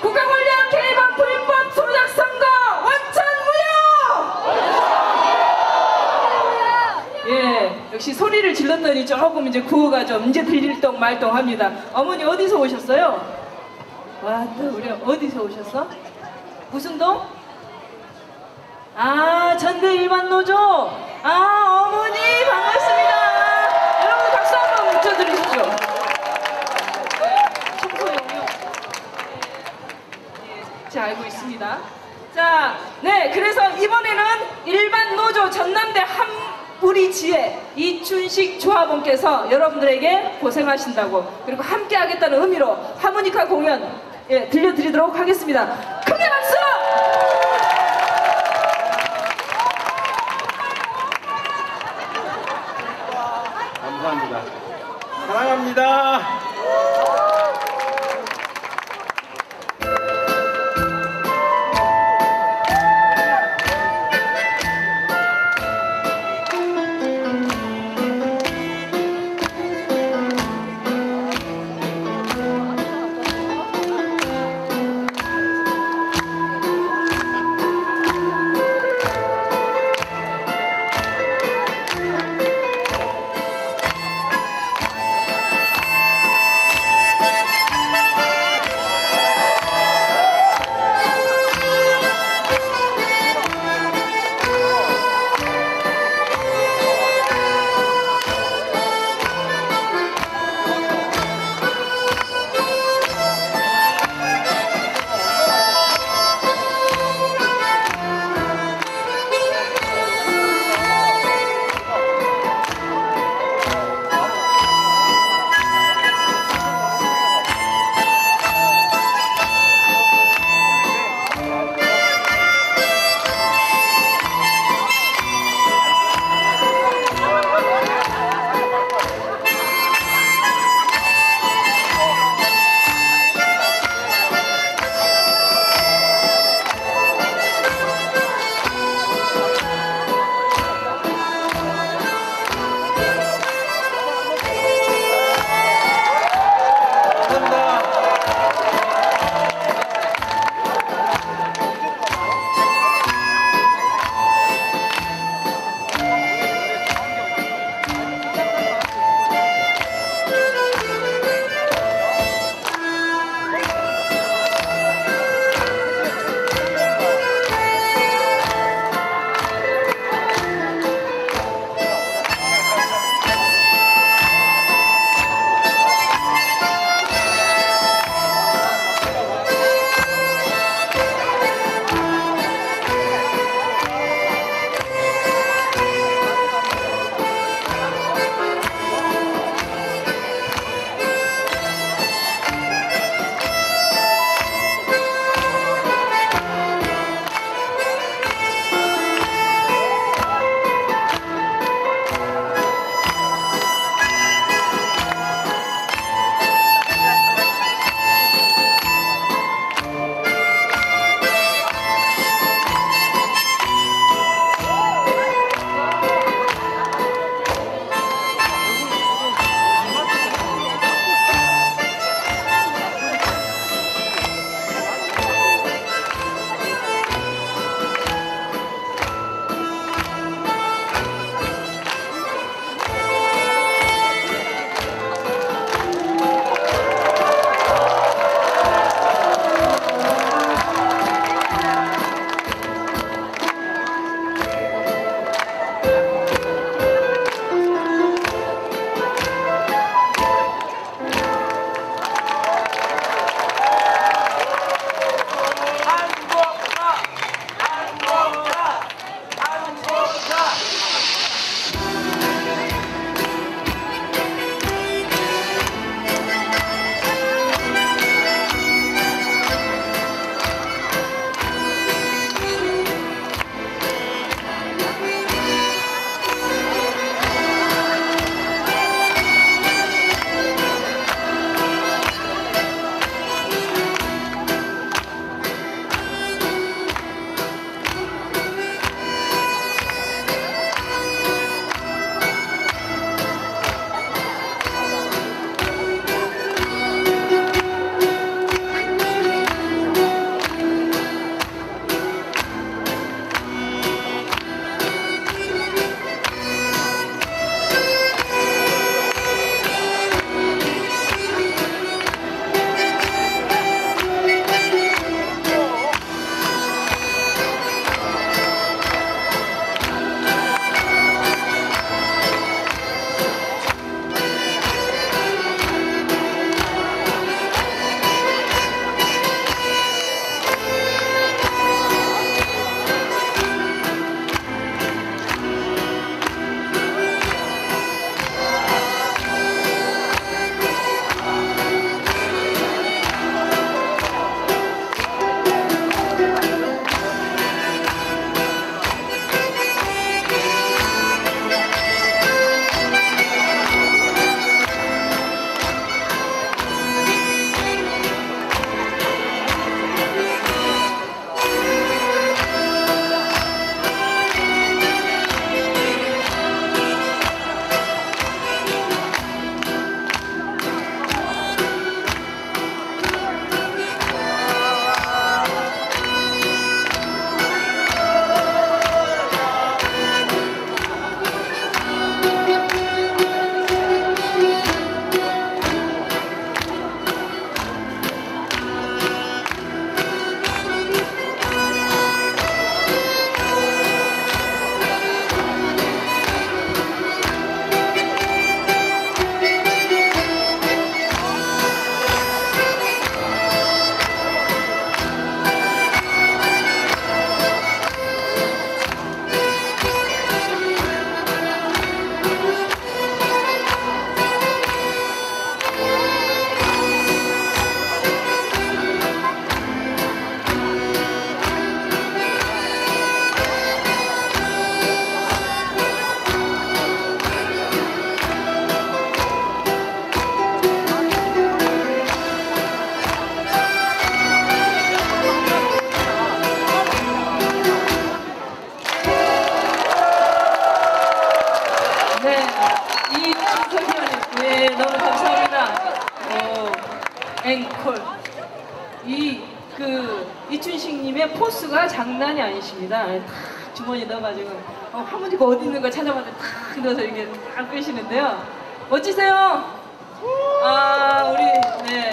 국가권력 개방 불법 소작성 질렀더니 조금 이제 구호가 좀 이제 들릴동 말동 합니다. 어머니 어디서 오셨어요? 와, 또 우리 어디서 오셨어? 무슨 동? 아, 전대 일반 노조? 아, 어머니 반갑습니다. 여러분 박수 한번 붙여드리시죠. 잘 알고 있습니다. 자, 네, 그래서 이번에는 일반 노조 전남대 한우리 지회 이춘식 조합원께서 여러분들에게 고생하신다고 그리고 함께 하겠다는 의미로 하모니카 공연 예, 들려드리도록 하겠습니다. 크게 박수! 감사합니다. 사랑합니다. 앵콜. 이, 그, 이춘식님의 포스가 장난이 아니십니다. 다 주머니 넣어가지고, 어, 화분이가 어디 있는 거 찾아봤는데 탁 넣어서 이렇게 딱 끄시는데요. 멋지세요! 아, 우리, 네.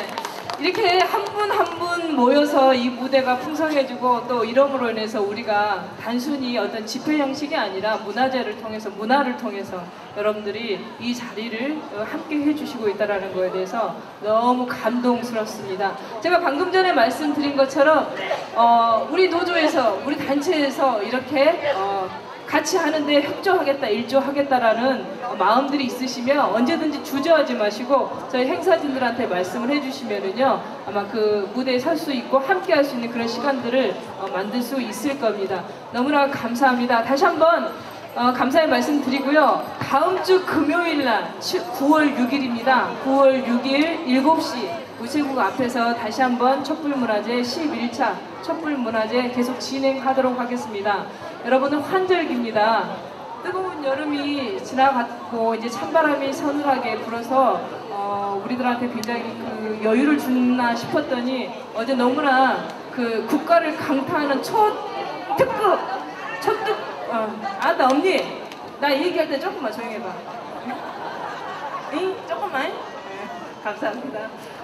이렇게 한 분 한 분 모여서 이 무대가 풍성해지고 또 이름으로 인해서 우리가 단순히 어떤 집회 형식이 아니라 문화제를 통해서 문화를 통해서 여러분들이 이 자리를 함께 해주시고 있다는 거에 대해서 너무 감동스럽습니다. 제가 방금 전에 말씀드린 것처럼 어, 우리 노조에서 우리 단체에서 이렇게 어, 같이 하는데 협조하겠다, 일조하겠다라는 마음들이 있으시면 언제든지 주저하지 마시고 저희 행사진들한테 말씀을 해주시면은요 아마 그 무대에 설 수 있고 함께 할 수 있는 그런 시간들을 어, 만들 수 있을 겁니다. 너무나 감사합니다. 다시 한번 어, 감사의 말씀 드리고요. 다음 주 금요일날 구월 육일입니다. 구월 육일 일곱 시 우체국 앞에서 다시 한번 촛불문화제 십일 차 촛불문화제 계속 진행하도록 하겠습니다. 여러분은 환절기입니다. 뜨거운 여름이 지나갔고 이제 찬바람이 서늘하게 불어서 어, 우리들한테 굉장히 그 여유를 주나 싶었더니 어제 너무나 그 국가를 강타하는 초특급 초특급 어. 아, 나 언니, 나 얘기할 때 조금만 조용히 해봐. 응? 조금만? 감사합니다.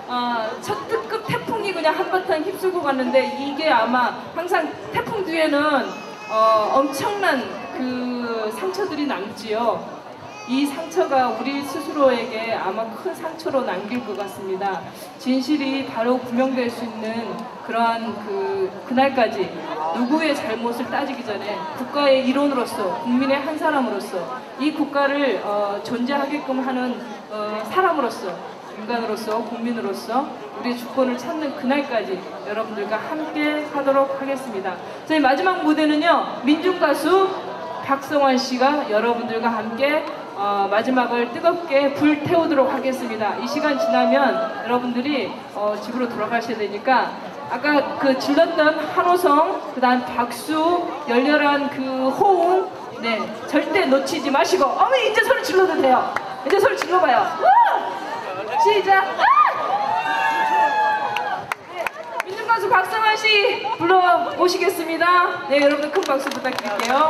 어, 첫 특급 태풍이 그냥 한바탕 휩쓸고 갔는데 이게 아마 항상 태풍 뒤에는 어, 엄청난 그 상처들이 남지요. 이 상처가 우리 스스로에게 아마 큰 상처로 남길 것 같습니다. 진실이 바로 구명될 수 있는 그러한 그, 그날까지 누구의 잘못을 따지기 전에 국가의 일원으로서 국민의 한 사람으로서 이 국가를 어, 존재하게끔 하는 어, 사람으로서 인간으로서 국민으로서 우리의 주권을 찾는 그날까지 여러분들과 함께 하도록 하겠습니다. 저희 마지막 무대는요 민중가수 박성환 씨가 여러분들과 함께 어, 마지막을 뜨겁게 불태우도록 하겠습니다. 이 시간 지나면 여러분들이 어, 집으로 돌아가셔야 되니까 아까 그 질렀던 한호성, 그 다음 박수, 열렬한 그 호응, 네, 절대 놓치지 마시고, 어머니 이제 소리 질러도 돼요. 이제 소리 질러봐요. 우! 시작! 아! 네, 민중가수 박성환 씨 불러오시겠습니다. 네, 여러분들 큰 박수 부탁드릴게요.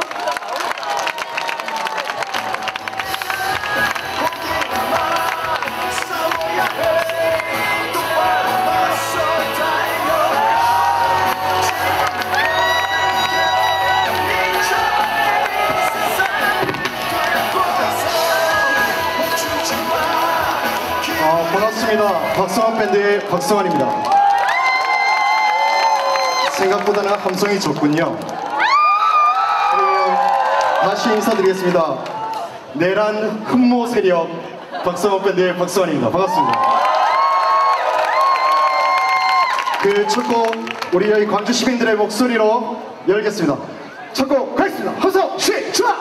박성환 밴드의 박성환입니다. 생각보다는 감성이 좋군요. 다시 인사드리겠습니다. 내란 흑모 세력 박성환 밴드의 박성환입니다. 반갑습니다. 그 첫 곡 우리 여기 광주 시민들의 목소리로 열겠습니다. 첫 곡 가겠습니다. 허성 시 출발!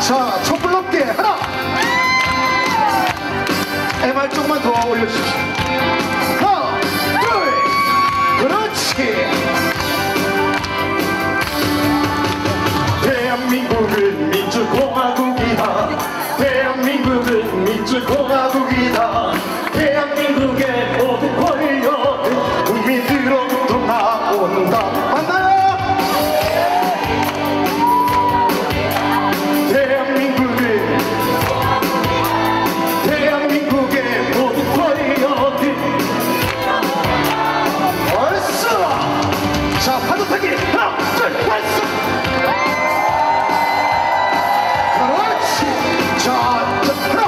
자, 촛불 높게 하나! 제발 조금만 더 올려주십시오. 하나, 둘, 그렇지. 대한민국은 민주공화국이다. 대한민국은 민주공화국이다. 대한민국의 모든 권력은 국민들로부터 나온다. 만나요. 대한민국은 자, 파도 타기! 하나, 둘, 발사! 그렇지! 자, 자, 하나!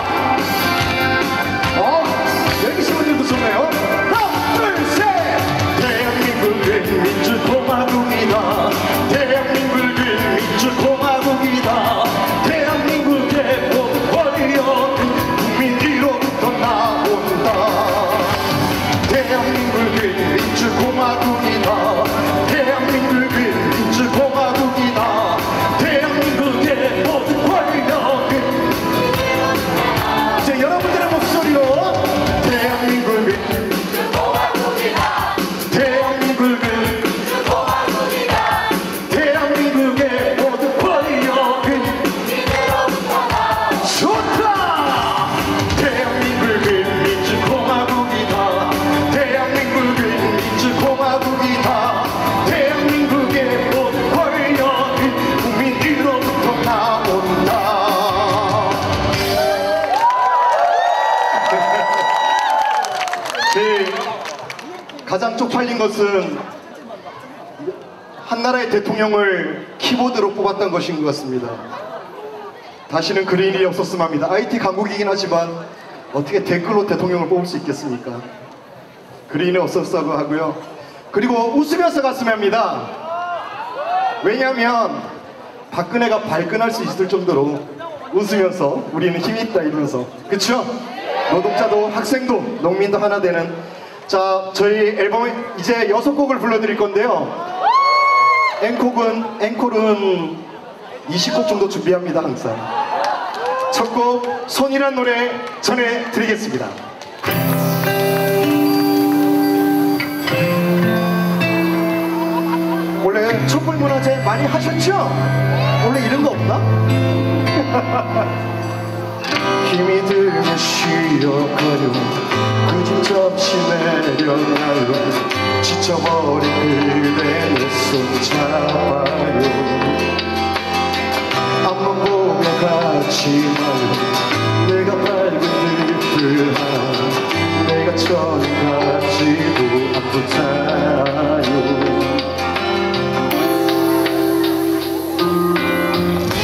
가장 쪽팔린 것은 한나라의 대통령을 키보드로 뽑았던 것인 것 같습니다. 다시는 그런 일이 없었으면 합니다. 아이티 강국이긴 하지만 어떻게 댓글로 대통령을 뽑을 수 있겠습니까? 그런 일이 없었다고 하고요. 그리고 웃으면서 갔으면 합니다. 왜냐하면 박근혜가 발끈할 수 있을 정도로 웃으면서 우리는 힘이 있다 이러면서, 그쵸? 노동자도 학생도 농민도 하나 되는. 자, 저희 앨범에 이제 여섯 곡을 불러드릴 건데요. 앵콜은, 앵콜은 이십 곡 정도 준비합니다, 항상. 첫 곡, 손이란 노래 전해드리겠습니다. 원래 촛불문화제 많이 하셨죠? 원래 이런 거 없나? 힘이 들게 쉬어가려 굳은 잠시 내려가려 지쳐버린 그대 내 손 잡아요. 앞만 보며 가지 마요. 내가 밝은 듯을 하나 내가 처음 가지도 아프다요.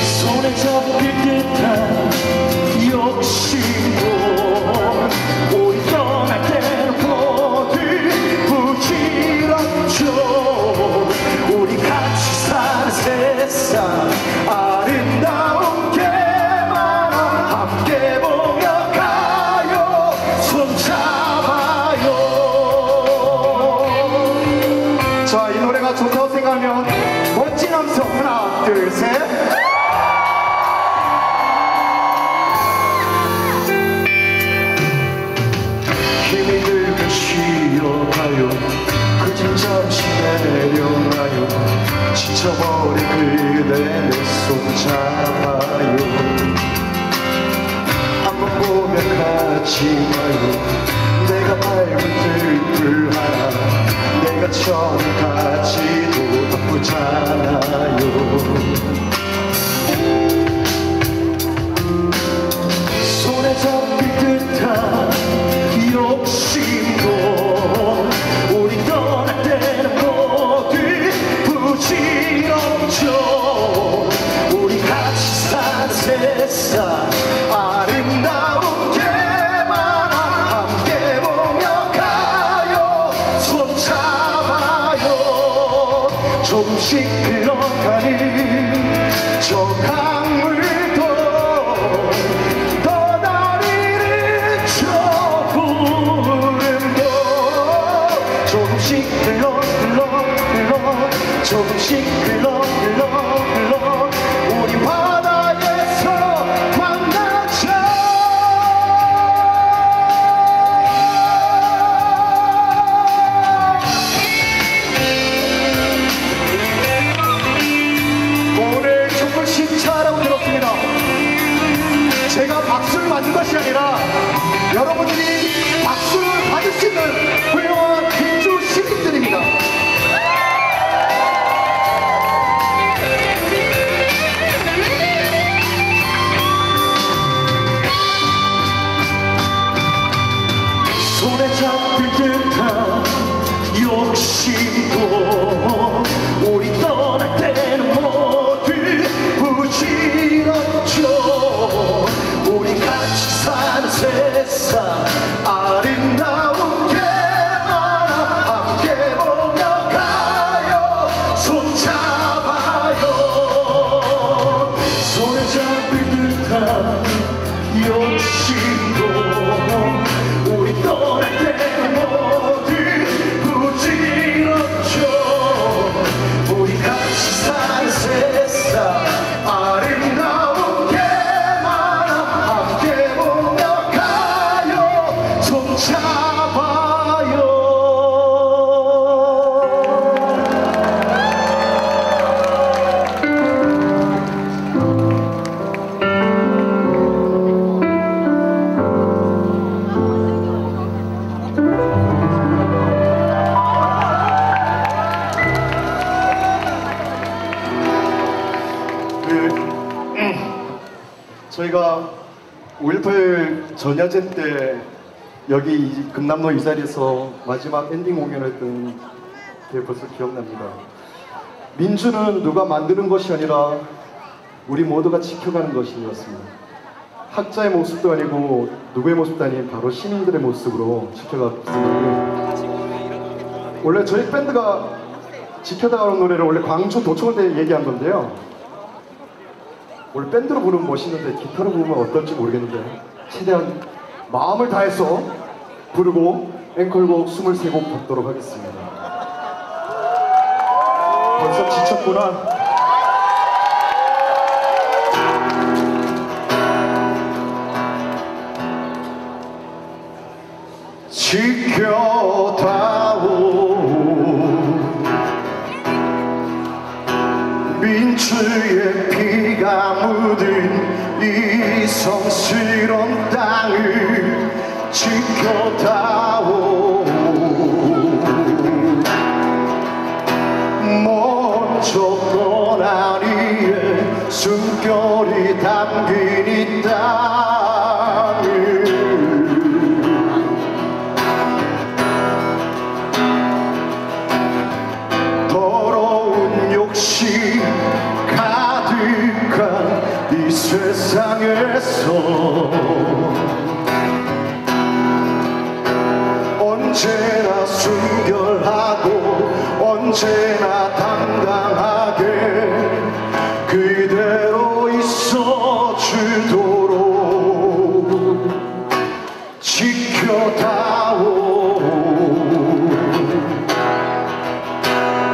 손에 잡힐 듯한 욕심도 우리 떠날 때로 버들 부지런죠. 우리 같이 사는 세상 아름다운 게만 함께 보며 가요. 손 잡아요. 자, 이 노래가 좋다고 생각하면 멋진 남성 하나 둘 셋. 그저 잠시 내려놔요. 지쳐버린 그대 내 손 잡아요. 한번 보면 가지 마요. 내가 밝은 들불 하나 내가 처음 가지도 나쁘잖아요. 손에 잡힐 듯한 욕심도 부지런죠. 우리 같이 산 세상 아름다운 게만 함께 보며 가요. 손 잡아요. 조금씩 흘러가는 저 강물도 떠다니는 저 구름도 조금씩 흘러 조금씩 흘러 흘러 흘러 우리 바다에서 만나자. 오늘 촛불 심차라고 들었습니다. 제가 박수를 받은 것이 아니라 여러분들이 박수를 받을 수 있는 훌륭한 민주 시민들입니다. 욕심도 우리 떠날 때는 모두 부지런죠. 우리 같이 사는 세상 아름다운 게만 함께 보며 가요. 손 잡아요. 손에 잡힐 듯한 욕심도 우리 떠날 때는 모두 우리 같이 사는 세상 아름다운 게만 함께 보며 가요. 손 저희가 오일팔 전야제 때 여기 금남로 이 자리에서 마지막 엔딩 공연을 했던 게 벌써 기억납니다. 민주는 누가 만드는 것이 아니라 우리 모두가 지켜가는 것이었습니다. 학자의 모습도 아니고 누구의 모습도 아닌 바로 시민들의 모습으로 지켜갔습니다. 원래 저희 밴드가 지켜다가는 노래를 원래 광주도청 대회 얘기한 건데요. 원래 밴드로 부르면 멋있는데 기타로 부르면 어떨지 모르겠는데 최대한 마음을 다해서 부르고 앵콜곡 스물세 곡 받도록 하겠습니다. 벌써 지쳤구나. 지켜다오 민주의 피가 묻은 이 성스러운 땅을 지켜다오 먼저 떠나니에 숨결이 담긴 이 땅을 가득한 이 세상에서 언제나 순결하고 언제나 당당하게 그대로 있어주도록 지켜다오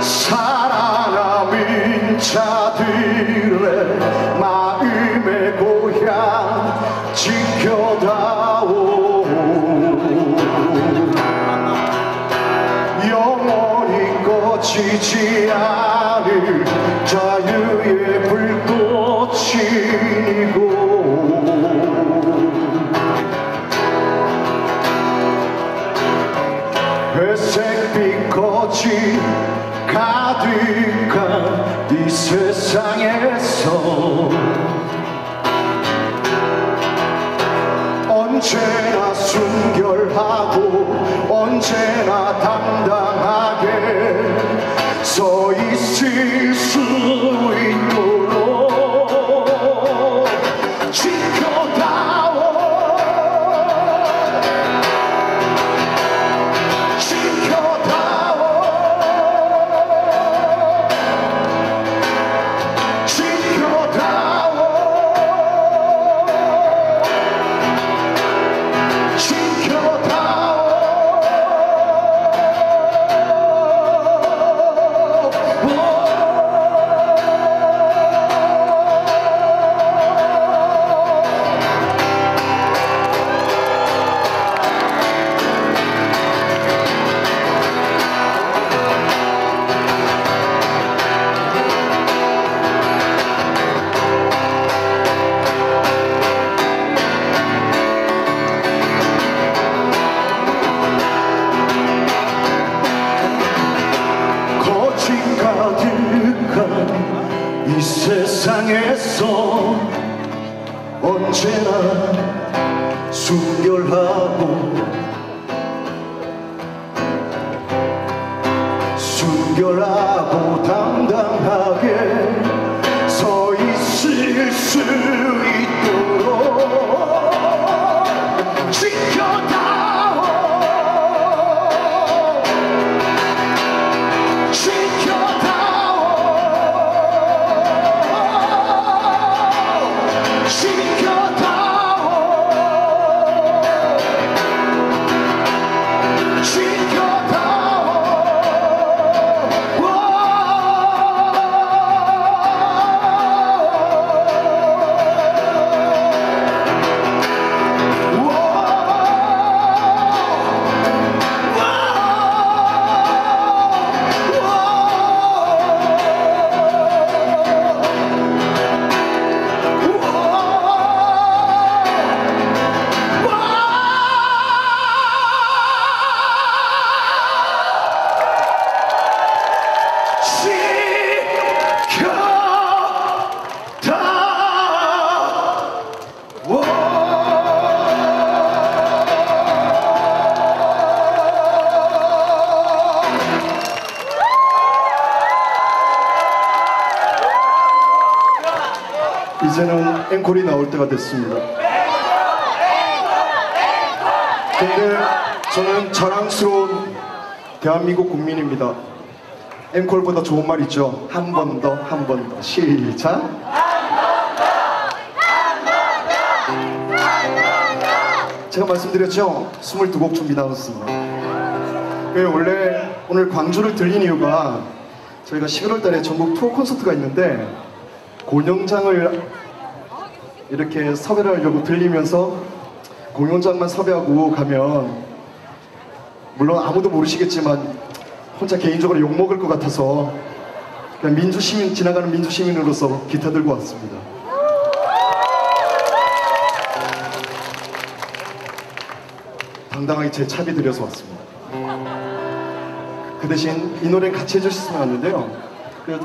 사랑하는 자들의 마음의 고향 지켜다오 영원히 꺼지지 않을 자유의 불꽃이고 회색빛 거지 가득한 이 세상에서 언제나 순결하고 언제나 당당하게 서 있을 수 있도록 지켜다오 지켜다오 지켜다오 지켜다오 거짓 가득한 이 세상에서 언제나 순결하고 순결하고 당당하게 서 있을 수 있도록 지켜다오 지켜다오 지켜다오 앵콜이 나올 때가 됐습니다. 근데 저는 자랑스러운 대한민국 국민입니다. 앵콜보다 좋은 말 있죠. 한 번 더, 한 번 더. 시작. 제가 말씀드렸죠. 이십이 곡 준비 나왔습니다. 원래 오늘 광주를 들린 이유가 저희가 십일월 달에 전국 투어 콘서트가 있는데 공연장을 이렇게 섭외를 하려고 들리면서 공연장만 섭외하고 가면 물론 아무도 모르시겠지만 혼자 개인적으로 욕먹을 것 같아서 그냥 민주시민, 지나가는 민주시민으로서 기타 들고 왔습니다. 당당하게 제 차비 들여서 왔습니다. 그 대신 이 노래 같이 해주셨으면 하는데요.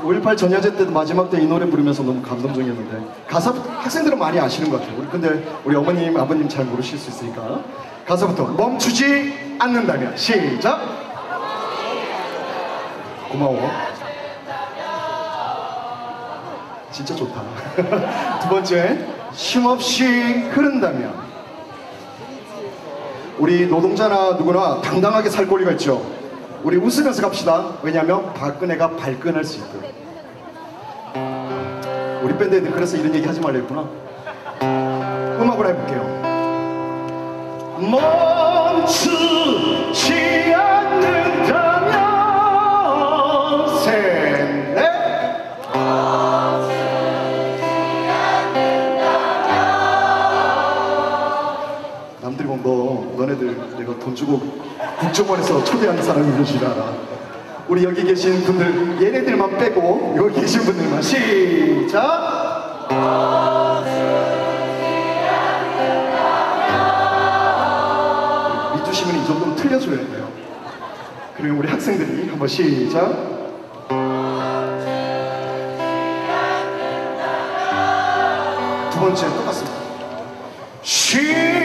오일팔 전야제 때도 마지막 때 이 노래 부르면서 너무 감동적이었는데 가사 학생들은 많이 아시는 것 같아요. 근데 우리 어머님, 아버님 잘 모르실 수 있으니까 가사부터 멈추지 않는다면 시작! 고마워. 진짜 좋다. 두 번째, 쉼없이 흐른다면 우리 노동자나 누구나 당당하게 살 권리가 있죠. 우리 웃으면서 갑시다. 왜냐하면 박근혜가 발끈할 수 있고. 우리 밴드에 그래서 이런 얘기 하지 말라 했구나. 음악으로 해볼게요. 멈추지 않는다면 셋, 넷. 멈추지 않는다면 남들이 보면 너, 너네들 내가 돈 주고 국정원에서 초대하는 사람이 누구인지 알아. 우리 여기 계신 분들 얘네들만 빼고 여기 계신 분들만 시작. 민주시민은 이 정도는 틀려줘야 돼요. 그리고 우리 학생들이 한번 시작. 두 번째 똑같습니다. 쉼없이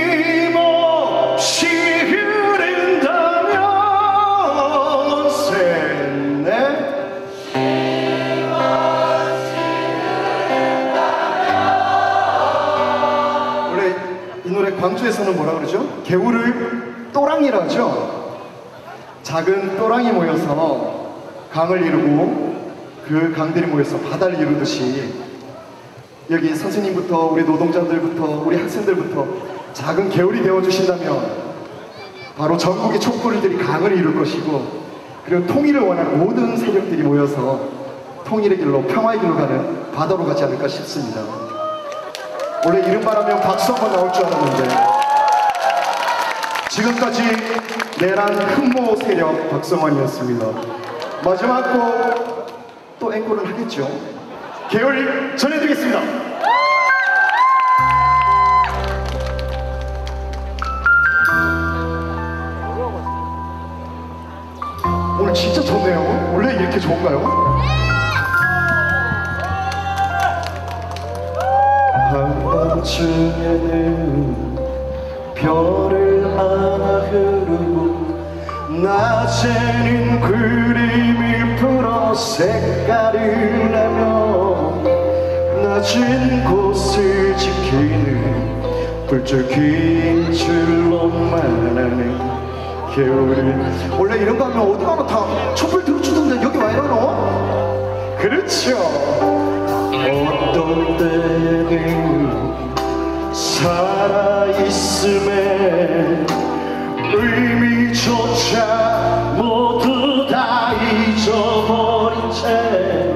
광주에서는 뭐라 그러죠? 개울을 또랑이라 하죠? 작은 또랑이 모여서 강을 이루고 그 강들이 모여서 바다를 이루듯이 여기 선생님부터 우리 노동자들부터 우리 학생들부터 작은 개울이 되어주신다면 바로 전국의 촛불들이 강을 이룰 것이고 그리고 통일을 원하는 모든 세력들이 모여서 통일의 길로 평화의 길로 가는 바다로 가지 않을까 싶습니다. 원래 이른바 하면 박수 한번 나올 줄 알았는데 지금까지 내란 흠모 세력 박성환이었습니다. 마지막 곡 또 앵콜은 하겠죠. 개월 전해드리겠습니다. 오늘 진짜 좋네요. 원래 이렇게 좋은가요? 밤중에는 별을 하나 흐르고 낮에는 그림이 풀어 색깔을 내며 낮은 곳을 지키는 불줄긴 줄로만 아는 겨울은 원래 이런 거 하면 어디 가면 다 촛불 들어주던데 여기 왜 이러노? 그렇죠. 어떤 때는 살아있음에 의미조차 모두 다 잊어버린 채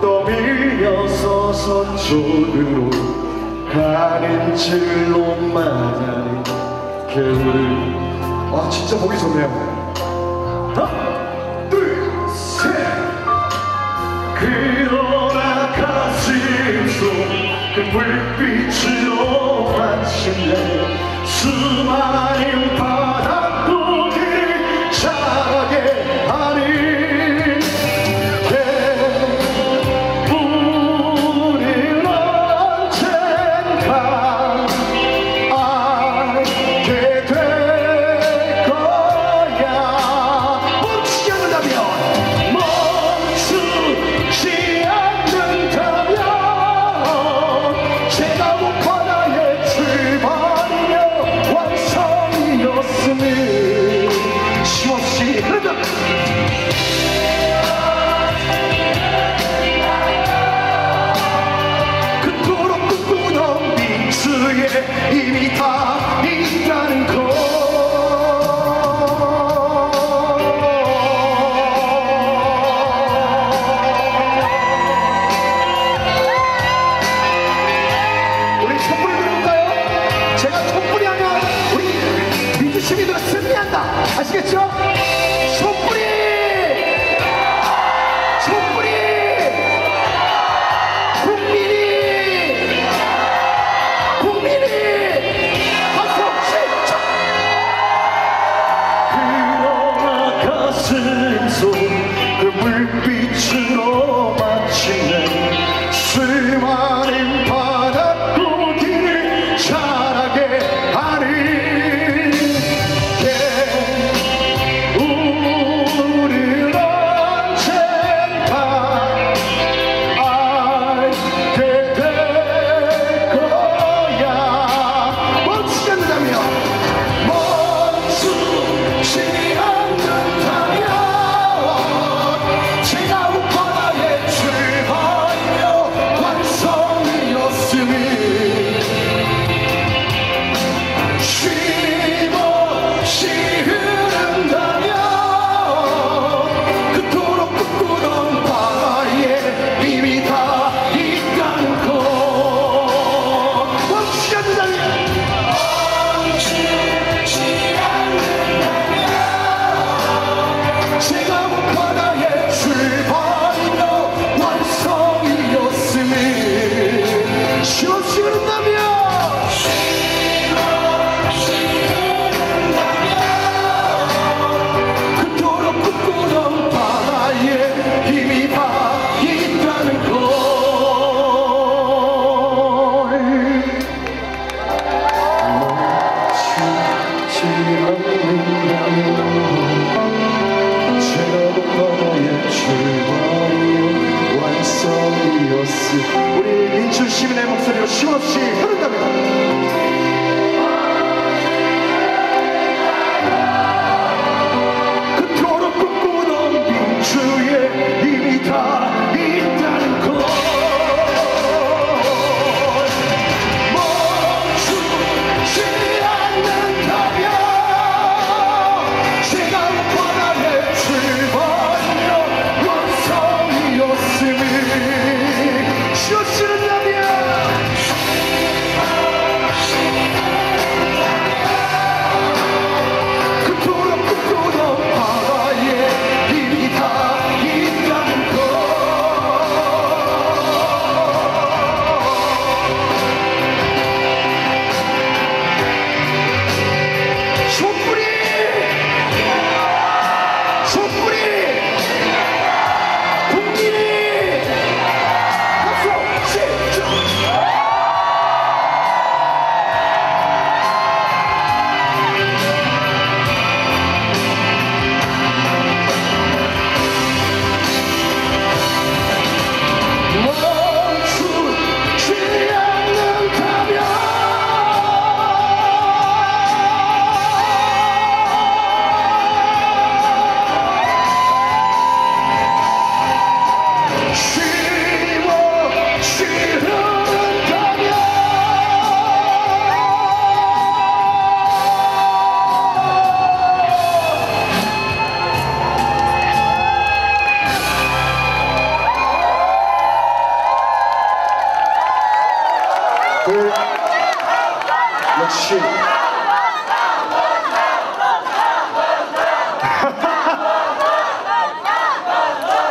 떠밀려서 서쪽으로 가는 길로만 아는 겨울. 아 진짜 보기 좋네요. 하나 둘 셋. 그러나 가슴 속 그 불빛으로 반신해 수많은 바닷고기를 자라게 하는 우린 언젠가 알게 될 거야. 멈추지 않는다면 멈추지 않는다면 제가 힘이 다 있다는 걸. 우리 촛불을 들어볼까요? 제가 촛불이 하면 우리 민주시민이 더 승리한다. 아시겠죠? 촛불이!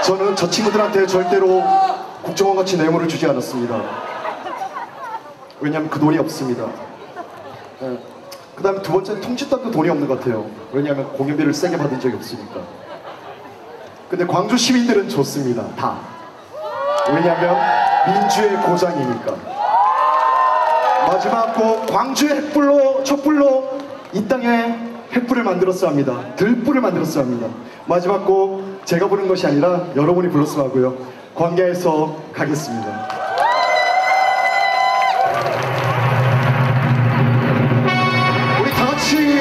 저는 저 친구들한테 절대로 국정원 같이 뇌물을 주지 않았습니다. 왜냐하면 그 돈이 없습니다. 네. 그 다음에 두 번째는 통신단도 돈이 없는 것 같아요. 왜냐하면 공연비를 세게 받은 적이 없으니까. 근데 광주 시민들은 좋습니다. 다. 왜냐하면 민주의 고장이니까. 마지막 곡, 광주의 햇불로, 촛불로 이 땅에 햇불을 만들었어 합니다. 들불을 만들었어 합니다. 마지막 곡 제가 부른 것이 아니라 여러분이 불렀으면 하고요. 광야에서 가겠습니다. 우리 다 같이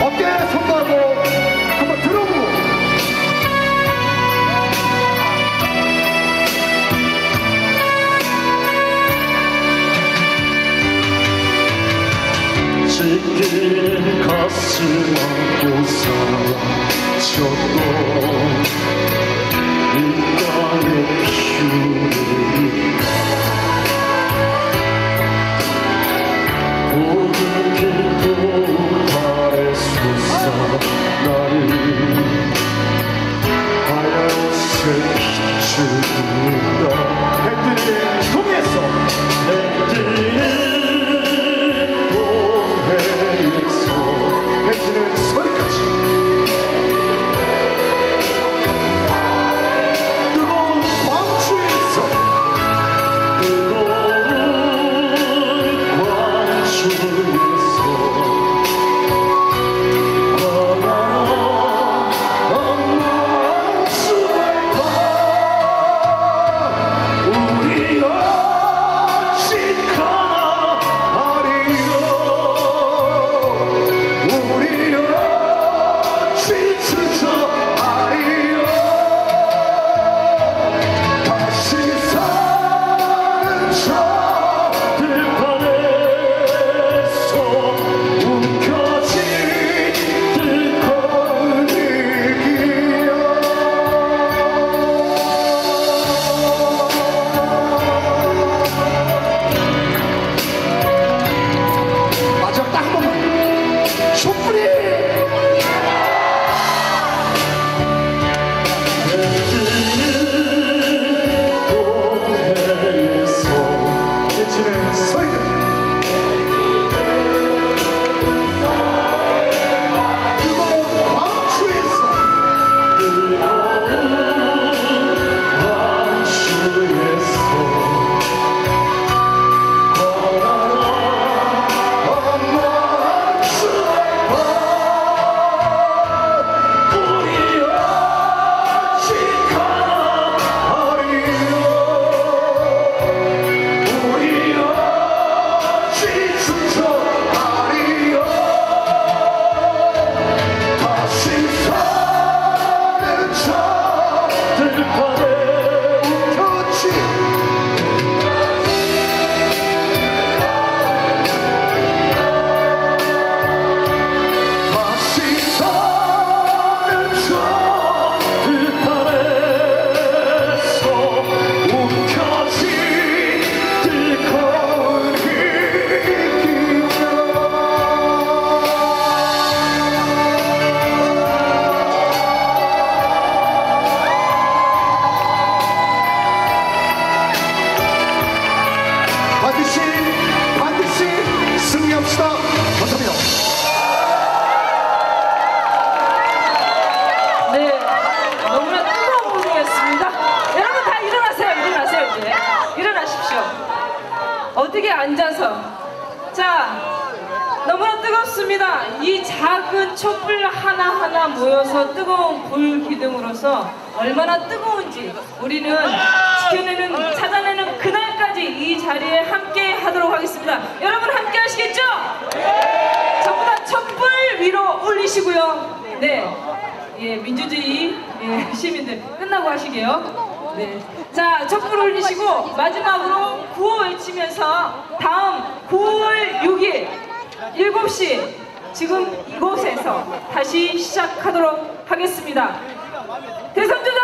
어깨에 손도 하고 한번 들어보고. 쉽게 가슴 안고 사라졌던 인간의 피우니까 모든 길도 달의 수상 날이 하얀색 비추는다 해뜨리에 통해서 해뜨리에 해지는 소리까지 뜨거운 광주에서 뜨거운 광주에서 바다로 건너갈 수가 있다. 우리 어찌가 지금 이곳에서 다시 시작하도록 하겠습니다. 대선 중